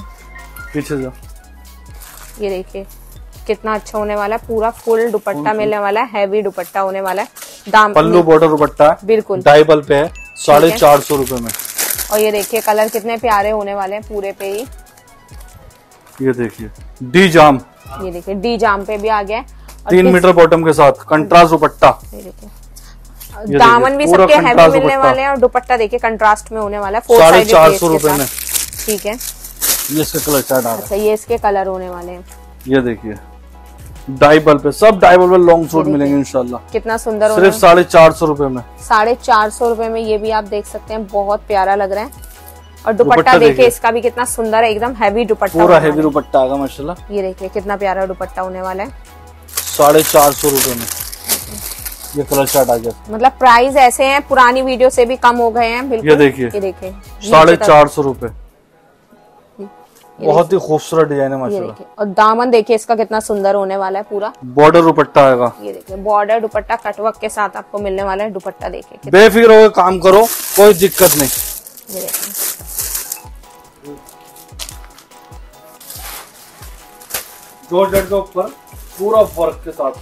पीछे जाओ, ये देखिए कितना अच्छा होने वाला है, पूरा फुल दुपट्टा मिलने वाला है, हैवी दुपट्टा होने वाला है, दाम पल्लू बॉर्डर दुपट्टा बिल्कुल डाइबल पे है साढ़े चार सौ रूपये में। और ये देखिए कलर कितने प्यारे होने वाले हैं पूरे पे ही, ये देखिए डी जाम, ये देखिए डी जाम पे भी आ गया है, तीन मीटर बॉटम के साथ कंट्रास्ट दुपट्टा, दामन भी सबके हैवी मिलने वाले हैं, और दुपट्टा देखिए कंट्रास्ट में होने वाला है साढ़े चार सौ रूपये में ठीक है। ये इसके कलर चार्ट आ रहा है, अच्छा ये इसके कलर होने वाले हैं, ये देखिए डाइबल पे, सब डाइबल पे लॉन्ग सूट मिलेंगे इंशाल्लाह, कितना सुंदर सिर्फ साढ़े चार सौ रूपये में, साढ़े चार सौ रूपये में। ये भी आप देख सकते हैं बहुत प्यारा लग रहा है, और दुपट्टा देखिए इसका भी कितना सुंदर है, एकदम हैवी दुपट्टा, पूरा हैवी दुपट्टा आएगा माशाल्लाह। ये देखिए कितना प्यारा दुपट्टा होने वाला है साढ़े चार सौ रूपये में। ये कलर चार्ट आ गया, मतलब प्राइस ऐसे है पुरानी वीडियो से भी कम हो गए हैं बिल्कुल। ये देखिए ये देखिए साढ़े चार सौ रूपये, बहुत ही खूबसूरत डिजाइन है माशाल्लाह, और दामन देखिए इसका कितना सुंदर होने वाला है, पूरा बॉर्डर दुपट्टा आएगा, ये देखिए बॉर्डर दुपट्टा कटवर्क के साथ आपको मिलने वाला है दुपट्टा, देखिए बेफिक्र होकर काम करो कोई दिक्कत नहीं। ये जॉर्जेट के ऊपर पूरा वर्क के साथ,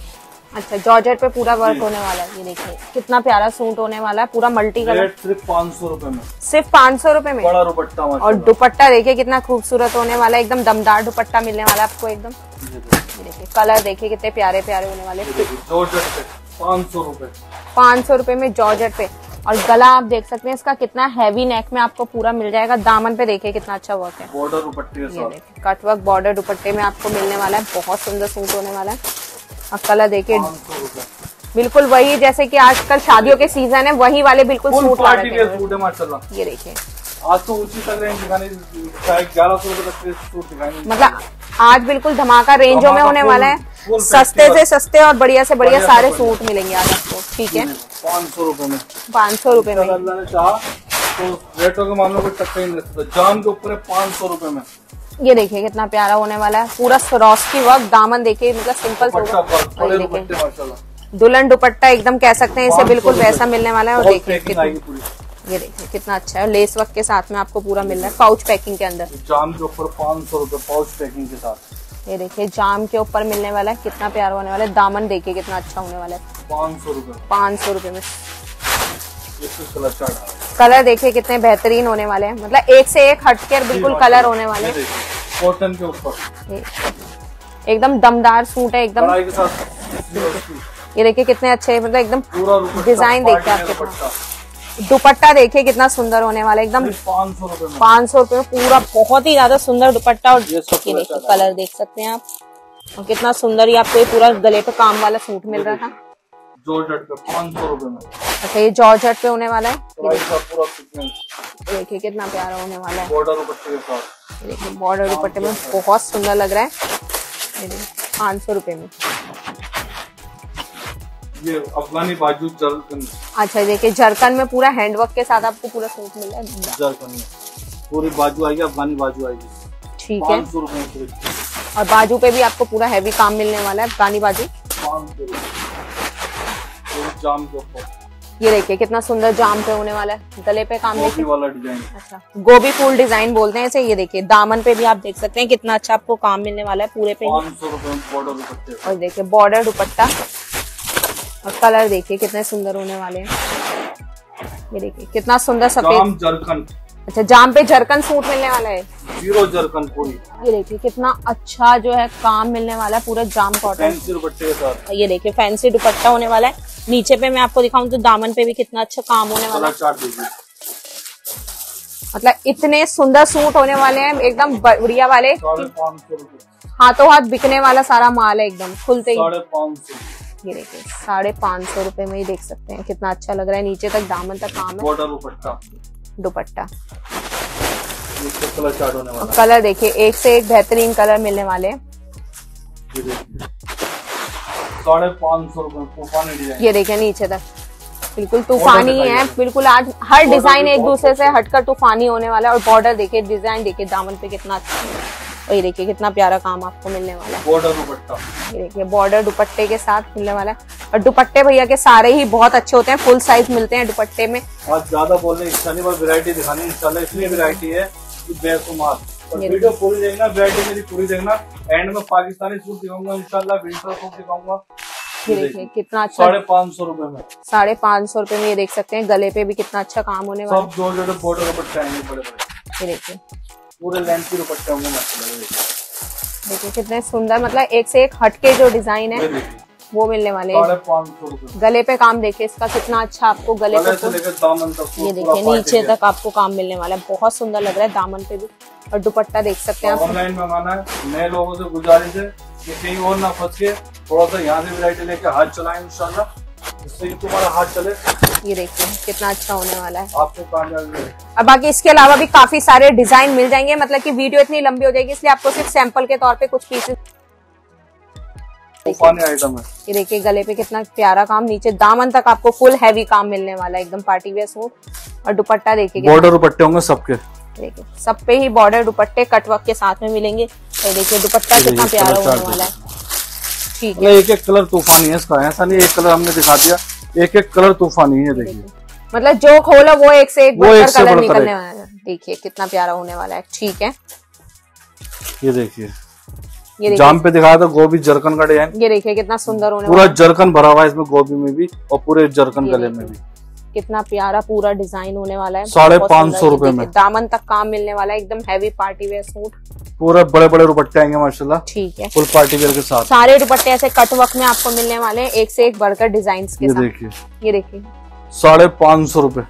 अच्छा जॉर्जेट पे पूरा वर्क होने वाला है, ये देखिए कितना प्यारा सूट होने वाला है, पूरा मल्टी कलर, सिर्फ पाँच सौ रूपये में, सिर्फ पाँच सौ रूपये में बड़ा दुपट्टा, और दुपट्टा देखिए कितना खूबसूरत होने वाला है, एकदम दमदार दुपट्टा मिलने वाला है आपको एकदम। ये देखिए कलर देखिए कितने प्यारे प्यारे होने वाले, जॉर्जेट पे पाँच सौ रूपये, पाँच सौ रूपये में जॉर्जेट पे, और गला आप देख सकते हैं इसका कितना हैवी नेक में आपको पूरा मिल जाएगा, दामन पे देखिए कितना अच्छा वर्क है, बॉर्डर दुपट्टे कटवर्क बॉर्डर दुपट्टे में आपको मिलने वाला है, बहुत सुंदर सूट होने वाला है। और कलर देखिए बिल्कुल वही जैसे कि आजकल शादियों के सीजन है वही वाले बिल्कुल सूट है माशाल्लाह। ये देखिए आज तो ऊंची तक रेंज दिखाने ग्यारह सौ रुपए तक के सूट दिखाएंगे, मतलब आज बिल्कुल धमाका रेंजों में होने वाला है, सस्ते से सस्ते और बढ़िया से बढ़िया सारे सूट मिलेंगे आज आपको ठीक है। पाँच सौ रूपये में, पाँच सौ रूपये में अल्लाह ने चाहा तो रेटों के मामले में टक्कर नहीं लगता, जाम के ऊपर है पाँच सौ रूपये में। ये देखिए कितना प्यारा होने वाला है, पूरा सरोस्की वर्क, दामन देखिए मतलब सिंपल दुल्हन दुपट्टा एकदम कह सकते हैं इसे, बिल्कुल वैसा मिलने वाला है। और देखिए ये देखिए कितना अच्छा है, लेस वर्क के साथ में आपको पूरा मिल रहा है, पाउच पैकिंग के अंदर, जाम के ऊपर पाँच सौ रूपये पाउच पैकिंग के साथ। ये देखिए जाम के ऊपर मिलने वाला है, कितना प्यारा होने वाला है, दामन देखिए कितना अच्छा होने वाला है पाँच सौ रूपये, पाँच सौ रूपये में। कलर देखिए कितने बेहतरीन होने वाले हैं, मतलब एक से एक हटकर बिल्कुल कलर होने वाले, कॉटन के ऊपर एकदम दमदार सूट है एकदम। ये देखिए कितने अच्छे मतलब एकदम डिजाइन देखिए आपके पास, दुपट्टा देखिए कितना सुंदर होने वाला है, एकदम पाँच सौ रुपए में पाँच सौ रुपए में पूरा बहुत ही ज्यादा सुंदर दुपट्टा। और देखिए देखिए कलर देख सकते हैं आप, और कितना सुंदर ही आपको ये पूरा गले पे काम वाला सूट मिल रहा था जॉर्जेट पे पाँच सौ रुपए में। अच्छा ये जॉर्जेट पे होने वाला है, देखिए कितना प्यारा होने वाला है बॉर्डर दुपट्टे के साथ। देखिए बॉर्डर दुपट्टे में बहुत सुंदर लग रहा है, पाँच सौ रुपए में। ये अफगानी बाजू जरकन, अच्छा देखिए जरकन में पूरा हैंडवर्क के साथ आपको पूरा सूट मिल रहा है, जरकन में पूरी बाजू आएगी, अफगानी बाजू आएगी, ठीक है। और बाजू पे भी आपको पूरा हैवी काम मिलने वाला है, अफगानी बाजू जाम के ऊपर। ये देखिए कितना सुंदर जाम पे होने वाला है, गले पे काम गोभी वाला डिजाइन, अच्छा गोभी फूल डिजाइन बोलते हैं इसे। ये देखिए दामन पे भी आप देख सकते हैं कितना अच्छा आपको काम मिलने वाला है पूरे पे, पाँच सौ रुपए बॉर्डर दुपट्टे। और देखिये बॉर्डर दुपट्टा और कलर देखिए कितने सुंदर होने वाले हैं। ये देखिए कितना सुंदर सफेद जरकन, अच्छा जाम पे जरकन सूट मिलने वाला है, जीरो जरकन पूरी। ये देखिए कितना अच्छा जो है काम मिलने वाला है पूरा जाम कॉटन फैंसी दुपट्टे के साथ। ये देखिए फैंसी दुपट्टा होने वाला है, नीचे पे मैं आपको दिखाऊं तो दामन पे भी कितना अच्छा काम होने वाला है। मतलब इतने सुंदर सूट होने वाले हैं एकदम बढ़िया वाले, हाथों हाथ बिकने वाला सारा माल है एकदम खुलते ही। ये देखिए साढ़े पाँच सौ रुपए में ही देख सकते हैं कितना अच्छा लग रहा है, नीचे तक दामन तक काम है, border dupatta dupatta. Colour chart होने वाला, कलर देखिए एक से एक बेहतरीन कलर मिलने वाले हैं। साढ़े पाँच सौ रूपये, ये देखिए नीचे तक बिल्कुल तूफानी है, बिल्कुल आज हर डिजाइन एक दूसरे से हटकर तूफानी होने वाला है। और बॉर्डर देखिए डिजाइन देखिए दामन पे कितना अच्छा है, और ये देखिए कितना प्यारा काम आपको मिलने वाला है बॉर्डर दुपट्टा। ये देखिए बॉर्डर दुपट्टे के साथ मिलने वाला है, और दुपट्टे भैया के सारे ही बहुत अच्छे होते हैं, फुल साइज मिलते हैं दुपट्टे में। आज ज्यादा बोलने इच्छा नहीं, बस वैरायटी दिखानी इंशाल्लाह, इसलिए वैरायटी है कि बेशुमार। और वीडियो पूरी देखना, वैरायटी मेरी पूरी देखना, एंड में पाकिस्तानी सूट दिखाऊंगा इंशाल्लाह, विंटर सूट दिखाऊंगा। ये देखिए कितना अच्छा, साढ़े पाँच सौ रूपये में साढ़े पाँच सौ रूपये में ये देख सकते हैं, गले पे भी कितना अच्छा काम होने वाला है, सब जो बॉर्डर दुपट्टे आएंगे बड़े बड़े। ये देखिए पूरे लेंथ के दुपट्टे होंगे, देखिए कितने सुंदर, मतलब एक से एक हटके जो डिजाइन है वो मिलने वाले हैं। गले पे काम देखिए इसका कितना अच्छा आपको गले पे, ये देखिए नीचे तक आपको काम मिलने वाला है, बहुत सुंदर लग रहा है दामन पे भी। और दुपट्टा देख सकते हैं आप, ऑनलाइन मंगाना है, नए लोगों से गुजारिश है कि कहीं और ना फंस के थोड़ा सा यहाँ से वैरायटी लेके हाथ चलाएं इंशाल्लाह, इससे तुम्हारा हाथ चले। ये देखिए कितना अच्छा होने वाला है आपको कामयाबी। अब बाकी इसके अलावा भी काफी सारे डिजाइन मिल जाएंगे, मतलब कि वीडियो इतनी लंबी हो जाएगी इसलिए आपको सिर्फ सैंपल के तौर पे कुछ पीसेस। आइटम है ये देखिए गले पे कितना प्यारा काम, नीचे दामन तक आपको फुल हैवी काम मिलने वाला है एकदम पार्टी वेयर सूट। और दुपट्टा देखिए बॉर्डर दुपट्टे होंगे सबके, देखिए सब पे ही बॉर्डर दुपट्टे कटवर्क के साथ में मिलेंगे। ये देखिए दुपट्टा कितना प्यारा होने वाला है, ठीक है। एक एक कलर तूफानी है इसका, ऐसा नहीं एक कलर हमने दिखा दिया, एक एक कलर तूफानी है। देखिए मतलब जो खोलो वो एक से एक बढ़कर कलर निकलने वाला है, देखिए कितना प्यारा होने वाला है, ठीक है। ये देखिए जाम पे दिखाया था गोभी जरकन का डिजाइन, ये देखिए कितना सुंदर होने वाला है, पूरा जरकन भरा हुआ है इसमें, गोभी में भी और पूरे जरकन गले में भी, कितना प्यारा पूरा डिजाइन होने वाला है। साढ़े पाँच सौ रूपये में दामन तक काम मिलने वाला है, एकदम हैवी पार्टी वेयर सूट, पूरा बड़े बड़े दुपट्टे आएंगे माशाल्लाह, ठीक है, फुल पार्टी वेयर के साथ। सारे दुपट्टे ऐसे कट वर्क में आपको मिलने वाले हैं, एक से एक बढ़कर डिजाइन के ये साथ। देखिए ये देखिए साढ़े पाँच सौ रूपये,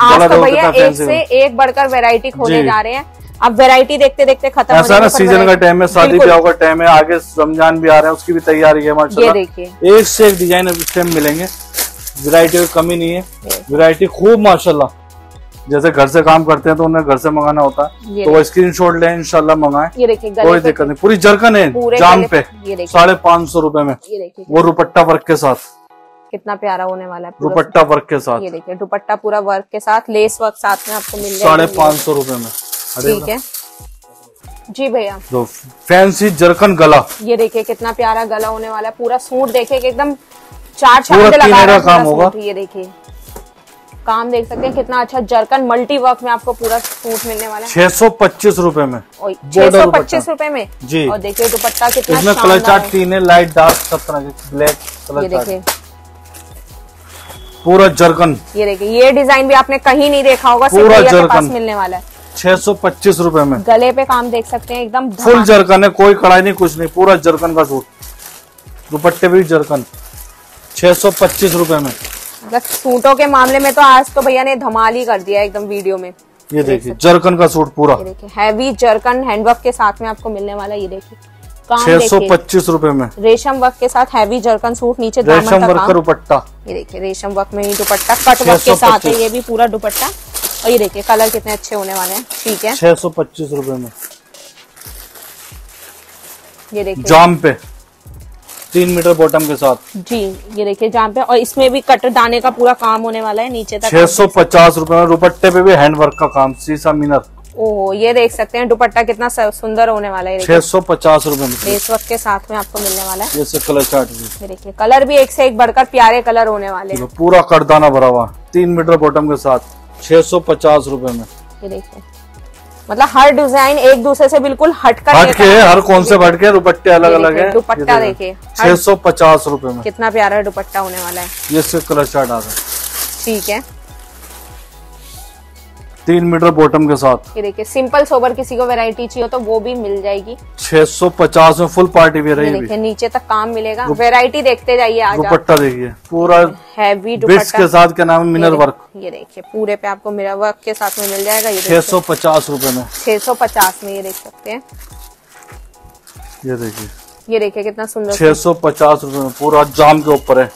आज तो भैया एक से एक बढ़कर वैरायटी खोले जा रहे हैं, अब वैरायटी देखते देखते खत्म ऐसा ना, सीजन का टाइम है, शादी ब्याह का टाइम है, आगे रमजान भी आ रहे हैं उसकी भी तैयारी है माशाल्लाह। देखिए एक से एक डिजाइन अब इस टाइम मिलेंगे, वैरायटी की कमी नहीं है, वैरायटी खूब माशाल्लाह। जैसे घर से काम करते हैं तो उन्हें घर से मंगाना होता है, तो वो स्क्रीनशॉट लें इंशाल्लाह मंगाएं, कोई दिक्कत नहीं। पूरी जरकन है जाम पे साढ़े पाँच सौ रूपये में, वो दुपट्टा वर्क के साथ कितना प्यारा होने वाला है, दुपट्टा वर्क के साथ। ये देखिए दुपट्टा पूरा वर्क के साथ, लेस वर्क साथ में आपको मिलेगा साढ़े पाँच सौ रूपये में, ठीक है जी भैया। फैंसी जरकन गला, ये देखिए कितना प्यारा गला होने वाला है, पूरा सूट देखिए एकदम चार छह काम होगा। ये देखिए काम देख सकते हैं कितना अच्छा, जरकन मल्टी वर्क में आपको पूरा सूट मिलने वाला है, छह सौ पच्चीस रूपए में, छह सौ पच्चीस रूपए में जी। और देखिए दुपट्टा कितना, इसमें कलर चार्ट तीन है, लाइट डार्क सब तरह के, ब्लैक कलर चार्ट, पूरा जरकन। ये देखिए ये डिजाइन भी आपने कहीं नहीं देखा होगा, पूरा जरकन मिलने वाला है छह सौ पच्चीस रूपए में। गले पे काम देख सकते हैं एकदम फुल जरकन है, कोई कढ़ाई नहीं कुछ नहीं, पूरा जरकन का सूट, दुपट्टे भी जरकन, छह सौ पच्चीस रूपए में। बस सूटों के मामले में तो आज तो भैया ने धमाल ही कर दिया एकदम वीडियो में। ये देखिए जर्कन का सूट पूरा, ये देखिए हैवी जर्कन हैंडवर्क के साथ में आपको मिलने वाला। ये देखिए छह सौ पच्चीस रूपए में रेशम वर्क के साथ हैवी जर्कन सूट, नीचे रेशम वर्क का दुपट्टा, ये देखिए रेशम वर्क में ही दुपट्टा कट वर्क के साथ है ये भी पूरा दुपट्टा। और ये देखिए कलर कितने अच्छे होने वाले हैं, ठीक है छह सौ पच्चीस रूपए में। ये देखिए जाम पे तीन मीटर बॉटम के साथ जी, ये देखिए जाम पे, और इसमें भी कट दाने का पूरा काम होने वाला है नीचे तक। छह सौ पचास रूपए में दुपट्टे पे भी हैंडवर्क का काम, सीसा मीनर, ओ ये देख सकते हैं दुपट्टा कितना सुंदर होने वाला है। छह सौ पचास रूपए इस वक्त के साथ में आपको मिलने वाला है। जैसे कलर चार्ट भी देखिए, कलर भी एक से एक बढ़कर प्यारे कलर होने वाले हैं, पूरा कटदाना भरा हुआ, तीन मीटर बॉटम के साथ छह सौ पचास रूपए में। ये देखिए मतलब हर डिजाइन एक दूसरे से बिल्कुल हटकर हटके है, हर कौन से हटके दुपट्टे अलग अलग है। दुपट्टा देखिए छह सौ पचास रूपए में कितना प्यारा दुपट्टा होने वाला है। ये सिर्फ कलर चार्ट आ गए, ठीक है तीन मीटर बॉटम के साथ। ये देखिए सिंपल सोबर किसी को वैरायटी चाहिए तो वो भी मिल जाएगी छह सौ पचास में, फुल पार्टी वेयर है। ये देखिए नीचे तक काम मिलेगा, वैरायटी देखते जाइए। आज दुपट्टा देखिए पूरा हैवी दुपट्टा के साथ, क्या नाम है मिनर वर्क। ये देखिए पूरे पे आपको मिनर वर्क के साथ में मिल जाएगा। ये छह सौ पचास रूपए में, छह सौ पचास में ये देख सकते हैं। ये देखिए ये देखिए कितना सुंदर, छह सौ पचास रूपए में पूरा जाम के ऊपर है।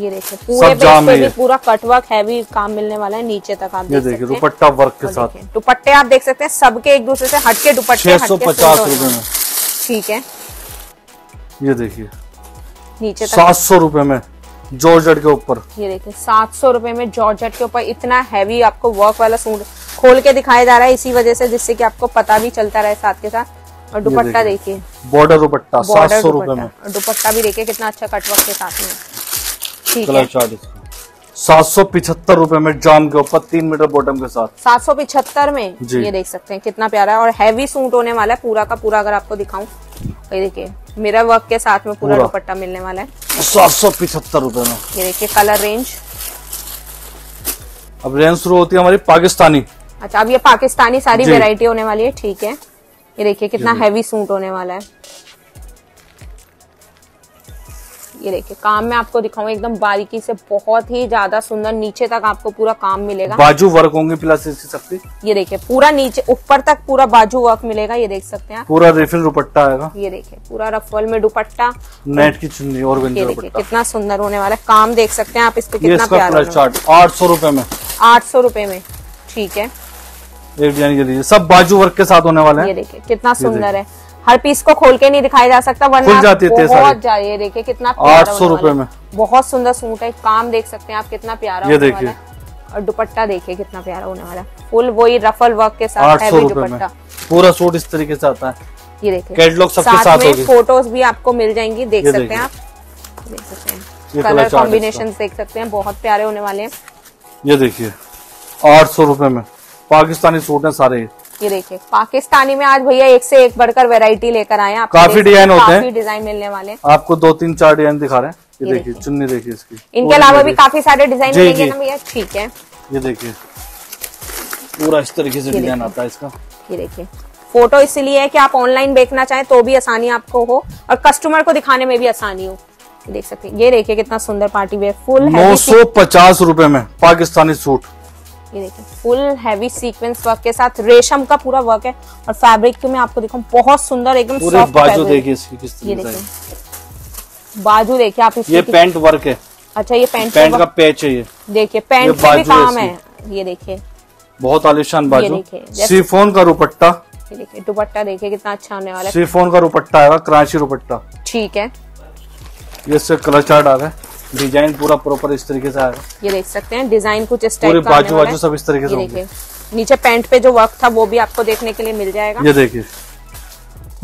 ये देखिए पूरे पे भी पूरा कटवर्क हैवी काम मिलने वाला है नीचे तक आप। ये देखिए दुपट्टा वर्क के साथ, दुपट्टे आप देख सकते हैं सबके एक दूसरे से हटके दुपट्टे छह सौ पचास रूपए में, ठीक है। ये देखिए नीचे सात सौ रूपये में जॉर्जेट के ऊपर, ये देखिए सात सौ रूपये में जॉर्जेट के ऊपर इतना हैवी आपको वर्क वाला सूट खोल के दिखाया जा रहा है इसी वजह से, जिससे की आपको पता भी चलता रहे साथ के साथ। और दुपट्टा देखिए बॉर्डर दुपट्टा सात सौ रूपये में, दुपट्टा भी देखिये कितना अच्छा कटवर्क के साथ में। कलर चार्ट सात सौ पिछहत्तर रूपए में जाम के ऊपर, तीन मीटर बॉटम के साथ सात सौ पिछहत्तर में। ये देख सकते हैं कितना प्यारा और हैवी सूट होने वाला है पूरा का पूरा। अगर आपको दिखाऊं ये देखिए मिरर वर्क के साथ में पूरा दुपट्टा मिलने वाला है सात सौ पिछहत्तर रूपए में। ये देखिए कलर रेंज, अब रेंज शुरू होती है हमारी पाकिस्तानी। अच्छा अब ये पाकिस्तानी सारी वेरायटी होने वाली है, ठीक है। ये देखिये कितना हैवी सूट होने वाला है। ये देखिए काम में आपको दिखाऊंगा एकदम बारीकी से, बहुत ही ज्यादा सुंदर नीचे तक आपको पूरा काम मिलेगा। बाजू वर्क होंगे प्लस इसकी सकती, ये देखिए पूरा नीचे ऊपर तक पूरा बाजू वर्क मिलेगा। ये देख सकते हैं पूरा रेफल दुपट्टा आएगा, ये देखिए पूरा रफल में दुपट्टा, नेट की चुन्नी और ये देखिए कितना सुंदर होने वाला है। काम देख सकते हैं आप इसको कितना प्यारा, आठ सौ रूपये में, आठ सौ रूपये में, ठीक है। सब बाजू वर्क के साथ होने वाला है, ये देखिए कितना सुंदर है। हर पीस को खोल के नहीं दिखाया जा सकता वरना बहुत जा, ये देखिए कितना आठ सौ रूपये में बहुत सुंदर सूट है। काम देख सकते हैं आप कितना प्यारा होने वाला है, और दुपट्टा देखिए कितना प्यारा होने वाला है, फुल वही रफल वर्क के साथ हैवी दुपट्टा। पूरा सूट इस तरीके से आता है, ये देखिए कैटलॉग सबके साथ होगी, फोटोज भी आपको मिल जाएंगी, देख सकते हैं आप, देख सकते हैं कलर कॉम्बिनेशन देख सकते हैं बहुत प्यारे होने वाले हैं। ये देखिए आठ सौ रूपये में पाकिस्तानी सूट है सारे। ये देखिए पाकिस्तानी में आज भैया एक से एक बढ़कर वैरायटी लेकर आए हैं, काफी डिजाइन होते हैं, डिजाइन मिलने वाले। आपको दो तीन चार डिजाइन दिखा रहे हैं। ये, ये देखिए चुन्नी देखिए इसकी, इनके अलावा भी काफी सारे डिजाइन मिलेंगे ना भैया, ठीक है। ये देखिए पूरा इस तरीके से डिजाइन आता है इसका। ये देखिए फोटो इसलिए है कि आप ऑनलाइन देखना चाहें तो भी आसानी आपको हो और कस्टमर को दिखाने में भी आसानी हो। देख सकते हैं ये देखिए कितना सुंदर पार्टी वेयर फुल है, नौ सौ पचास रूपये में पाकिस्तानी सूट। ये देखिए फुल हैवी सीक्वेंस वर्क के साथ रेशम का पूरा वर्क है, और फैब्रिक में आपको देखो बहुत सुंदर एकदम सॉफ्ट बाजू देखिए इसकी किस तरीके से, बाजू देखिए आप इसकी, ये पैंट वर्क है। अच्छा ये पैंट पैंट का पैच है, ये देखिए पैंट पे भी काम है। ये देखिए बहुत आलिशान बाजू, शिफॉन का दुपट्टा, ये देखिए दुपट्टा देखिए कितना अच्छा होने वाला है, शिफॉन का दुपट्टा आएगा, क्रांची दुपट्टा, ठीक है। ये इससे कलर चार्ट आ रहा है, डिजाइन पूरा प्रॉपर इस तरीके से आएगा। ये देख सकते हैं डिजाइन कुछ इस टाइप का, बाजू बाजू सब इस तरीके से। देखिए नीचे पैंट पे जो वर्क था वो भी आपको देखने के लिए मिल जाएगा। ये देखिए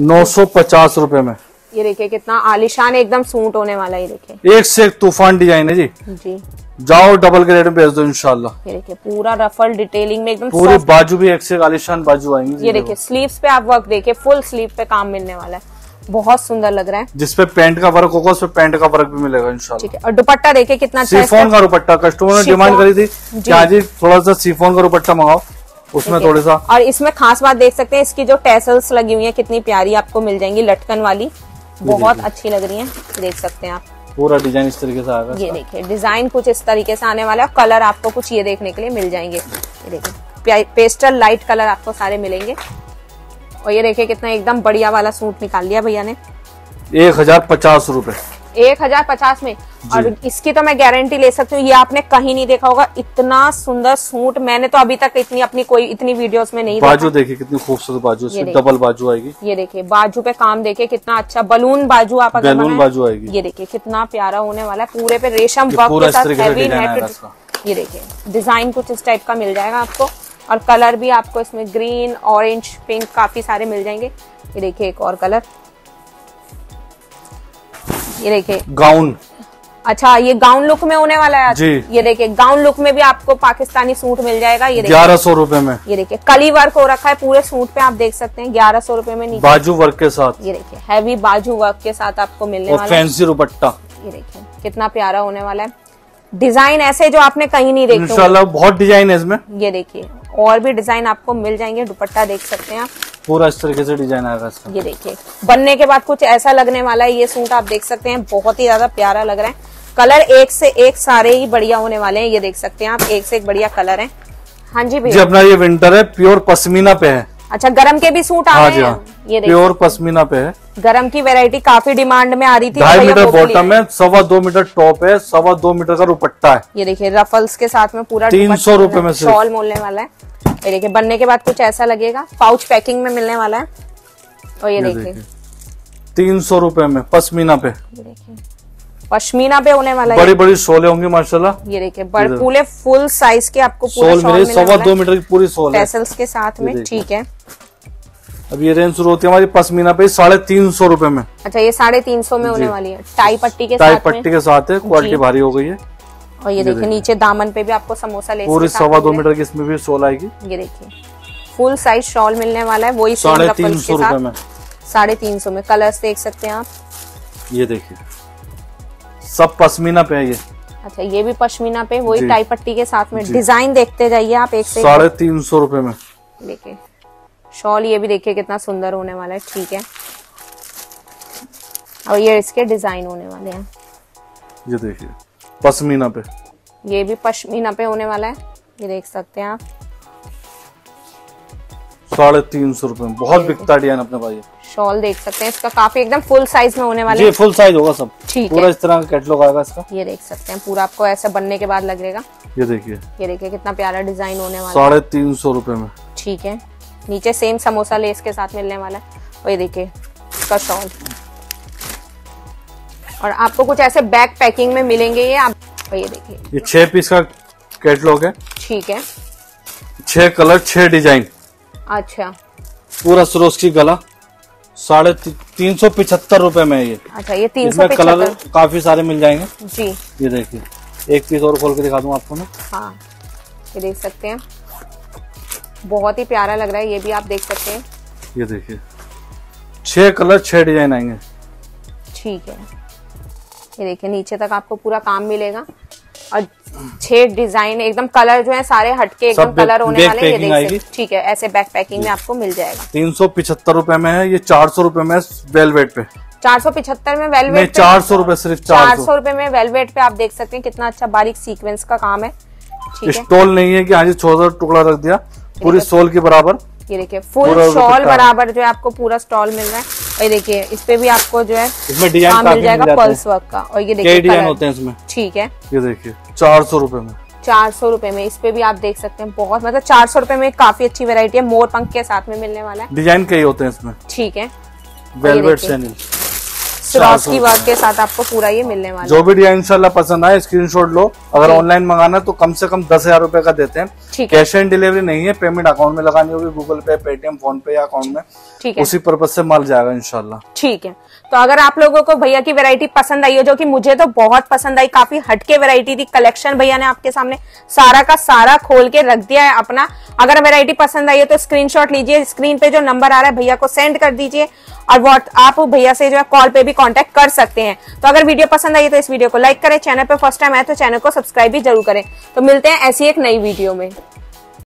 नौ सौ पचास रूपये में, ये देखिए कितना आलिशान एकदम सूट होने वाला है। ये देखिए एक से एक तूफान डिजाइन है जी, जी जाओ डबल के रेट में भेज दो इंशाल्लाह। ये देखिए पूरा रफल डिटेलिंग में एकदम, पूरी बाजू भी एक से एक आलिशान बाजू आएंगे। ये देखिए स्लीव्स पे आप वर्क देखिए, फुल स्लीव पे काम मिलने वाला है, बहुत सुंदर लग रहा है। जिसपे पैंट का वर्क होगा उसपे पैंट का वर्क भी मिलेगा इंशाल्लाह, ठीक है। और दुपट्टा देखिए कितना अच्छा है, शिफॉन का दुपट्टा, कस्टमर ने डिमांड करी थी कि हाजी थोड़ा सा शिफॉन का दुपट्टा मंगाओ, उसमें थोड़ा सा। और इसमें खास बात देख सकते हैं इसकी जो टैसल्स लगी हुई है कितनी प्यारी आपको मिल जाएंगी, लटकन वाली बहुत अच्छी लग रही है, देख सकते हैं आप। पूरा डिजाइन इस तरीके से आएगा। ये देखिए डिजाइन कुछ इस तरीके से आने वाला है। कलर आपको कुछ ये देखने के लिए मिल जाएंगे, ये देखिए पेस्टल लाइट कलर आपको सारे मिलेंगे। और ये देखिए कितना एकदम बढ़िया वाला सूट निकाल लिया भैया ने, एक हजार पचास रूपए एक हजार पचास में। और इसकी तो मैं गारंटी ले सकती हूँ, ये आपने कहीं नहीं देखा होगा इतना सुंदर सूट। मैंने तो अभी तक इतनी अपनी कोई इतनी वीडियोस में नहीं। बाजू देखिए कितनी खूबसूरत बाजू, इसमें डबल बाजू आएगी। ये देखिए बाजू पे काम देखिए कितना अच्छा, बलून बाजू आप अगर बलून बाजू आएगी। ये देखिए कितना प्यारा होने वाला है, पूरे पे रेशम वर्क के साथ। ये देखिए डिजाइन कुछ इस टाइप का मिल जाएगा आपको। और कलर भी आपको इसमें ग्रीन, ऑरेंज, पिंक काफी सारे मिल जाएंगे। ये देखिए एक और कलर, ये देखिए गाउन। अच्छा ये गाउन लुक में होने वाला है जी। ये देखिए गाउन लुक में भी आपको पाकिस्तानी सूट मिल जाएगा। ये ग्यारह सौ रूपये में, ये देखिए कली वर्क हो रखा है पूरे सूट पे, आप देख सकते हैं ग्यारह सौ रूपये में बाजू वर्क के साथ। ये देखिए हैवी बाजू वर्क के साथ आपको मिलने वाला है। फैंसी दुपट्टा, ये देखिए कितना प्यारा होने वाला है। डिजाइन ऐसे जो आपने कहीं नहीं देखा, इंशाल्लाह बहुत डिजाइन है इसमें। ये देखिए और भी डिजाइन आपको मिल जाएंगे। दुपट्टा देख सकते हैं आप, पूरा इस तरीके से डिजाइन आएगा इसका। ये देखिए बनने के बाद कुछ ऐसा लगने वाला है ये सूट, आप देख सकते हैं बहुत ही ज्यादा प्यारा लग रहा है। कलर एक से एक सारे ही बढ़िया होने वाले हैं, ये देख सकते हैं आप एक से एक बढ़िया कलर है। हाँ जी भैया, अपना ये विंटर है, प्योर पश्मीना पे है। अच्छा गरम के भी सूट आ रहे हैं, ये प्योर पश्मीना पे है। गरम की वैरायटी काफी डिमांड में आ रही थी। ढाई मीटर बॉटम है, सवा दो मीटर टॉप है, सवा दो मीटर का दुपट्टा है। ये देखिए रफल्स के साथ में पूरा तीन सौ रूपये में शॉल मिलने वाला है। ये देखिए बनने के बाद कुछ ऐसा लगेगा, पाउच पैकिंग में मिलने वाला है। और ये देखिए तीन सौ रूपये में पश्मीना पे, पश्मीना पे होने वाला है। बड़ी बड़ी शॉले होंगी माशाल्लाह। ये देखिए पूरे फुल साइज के आपको शॉल मिले, सवा दो मीटर की पूरी शॉल टैसल्स के साथ में, ठीक है। अब ये रेंज शुरू होती है हमारी पश्मीना पे साढ़े तीन सौ रूपये में। अच्छा ये साढ़े तीन सौ में होने वाली है, टाई पट्टी के टाई पट्टी के साथ है, क्वालिटी भारी हो गई है। और ये देखिए नीचे दामन पे भी आपको समोसा लेस पूरी सवा दो मीटर की इसमें भी शॉल आएगी। ये देखिए फुल साइज शॉल मिलने वाला है, वही साढ़े तीन सौ रूपये में। साढ़े तीन सौ में कलर्स देख सकते हैं आप, ये देखिए सब पश्मीना पे है ये। अच्छा ये भी पश्मीना पे, वही टाई पट्टी के साथ में। डिजाइन देखते जाइए आप, एक से साढ़े तीन सौ रूपये में। देखिए शॉल ये भी देखिए कितना सुंदर होने वाला है, ठीक है। और ये इसके डिजाइन होने वाले हैं, ये देखिए पश्मीना पे, ये भी पश्मीना पे होने वाला है। ये देख सकते हैं आप साढ़े तीन सौ रूपये में, बहुत बिकता डिजाइन अपने भाई। शॉल देख सकते हैं इसका काफी एकदम फुल साइज में होने वाला है, फुल साइज होगा सब, ठीक है। पूरा इस तरह का कैटलॉग आएगा इसका, ये देख सकते हैं पूरा आपको ऐसा बनने के बाद लगेगा। ये देखिए ये देखिए कितना प्यारा डिजाइन होने वाला, साढ़े तीन सौ रूपये में, ठीक है। नीचे सेम समोसा लेस के साथ मिलने वाला है। और ये देखिए इसका शॉल, और आपको कुछ ऐसे बैग पैकिंग में मिलेंगे ये आप। और ये देखिए ये छह पीस का कैटलॉग है, ठीक है। छह कलर छह डिजाइन, अच्छा पूरा सरोज की गला साढ़े ती, तीन सौ पिछहत्तर रूपये में ये। अच्छा ये तीन सौ कलर काफी सारे मिल जाएंगे जी। ये देखिए एक पीस और खोल के दिखा दूँ आपको मैं। हाँ ये देख सकते हैं बहुत ही प्यारा लग रहा है, ये भी आप देख सकते हैं। ये देखिए छह कलर छह डिजाइन आएंगे, ठीक है। ये देखिए नीचे तक आपको पूरा काम मिलेगा और छह डिजाइन एकदम कलर जो है सारे हटके एकदम कलर होने वाले, ये देखिए ठीक है। ऐसे बैक पैकिंग में आपको मिल जाएगा। तीन सौ पिछहत्तर रूपये में है ये, चार सौ रूपये में वेलवेट पे, चार सौ पिछहत्तर में वेलवेट, चार सौ रूपये सिर्फ चार सौ रूपये में वेलवेट पे। आप देख सकते हैं कितना अच्छा बारीक सीक्वेंस का काम है, स्टॉल नहीं है कि आज छोटा टुकड़ा रख दिया, पूरी शॉल के बराबर। ये देखिए फुल शॉल बराबर जो है आपको पूरा स्टॉल मिल रहा है। और ये देखिए इस पे भी आपको जो है इसमें डिजाइन मिल जाएगा पर्ल्स वर्क का। और ये देखिए डिजाइन होते हैं इसमें, ठीक है। ये देखिए चार सौ रूपये में, चार सौ रूपये में इस पे भी आप देख सकते हैं, बहुत मतलब चार सौ रूपये में काफी अच्छी वेरायटी है। मोर पंख के साथ में मिलने वाला है, डिजाइन कई होते हैं इसमें, ठीक है। वेलवेट सैंडल की वर्क के साथ आपको पूरा ये मिलने वाला है। जो भी डिजाइन इंशाल्लाह पसंद आए स्क्रीनशॉट लो, अगर ऑनलाइन मंगाना तो कम से कम दस हजार रूपए का देते हैं। कैश ऑन डिलीवरी नहीं है, पेमेंट अकाउंट में लगानी होगी, गूगल पे, पेटीएम, फोन पे या अकाउंट में, ठीक है। उसी पर्पज से माल जाएगा इंशाल्लाह, ठीक है। तो अगर आप लोगों को भैया की वैरायटी पसंद आई हो, जो कि मुझे तो बहुत पसंद आई, काफी हटके वैरायटी थी, कलेक्शन भैया ने आपके सामने सारा का सारा खोल के रख दिया है अपना। अगर वैरायटी पसंद आई हो तो स्क्रीनशॉट लीजिए, स्क्रीन पे जो नंबर आ रहा है भैया को सेंड कर दीजिए, और व्हाट्सएप भैया से जो है कॉल पे भी कांटेक्ट कर सकते हैं। तो अगर वीडियो पसंद आई तो इस वीडियो को लाइक करें, चैनल पे फर्स्ट टाइम आए तो चैनल को सब्सक्राइब भी जरूर करें। तो मिलते हैं ऐसी एक नई वीडियो में।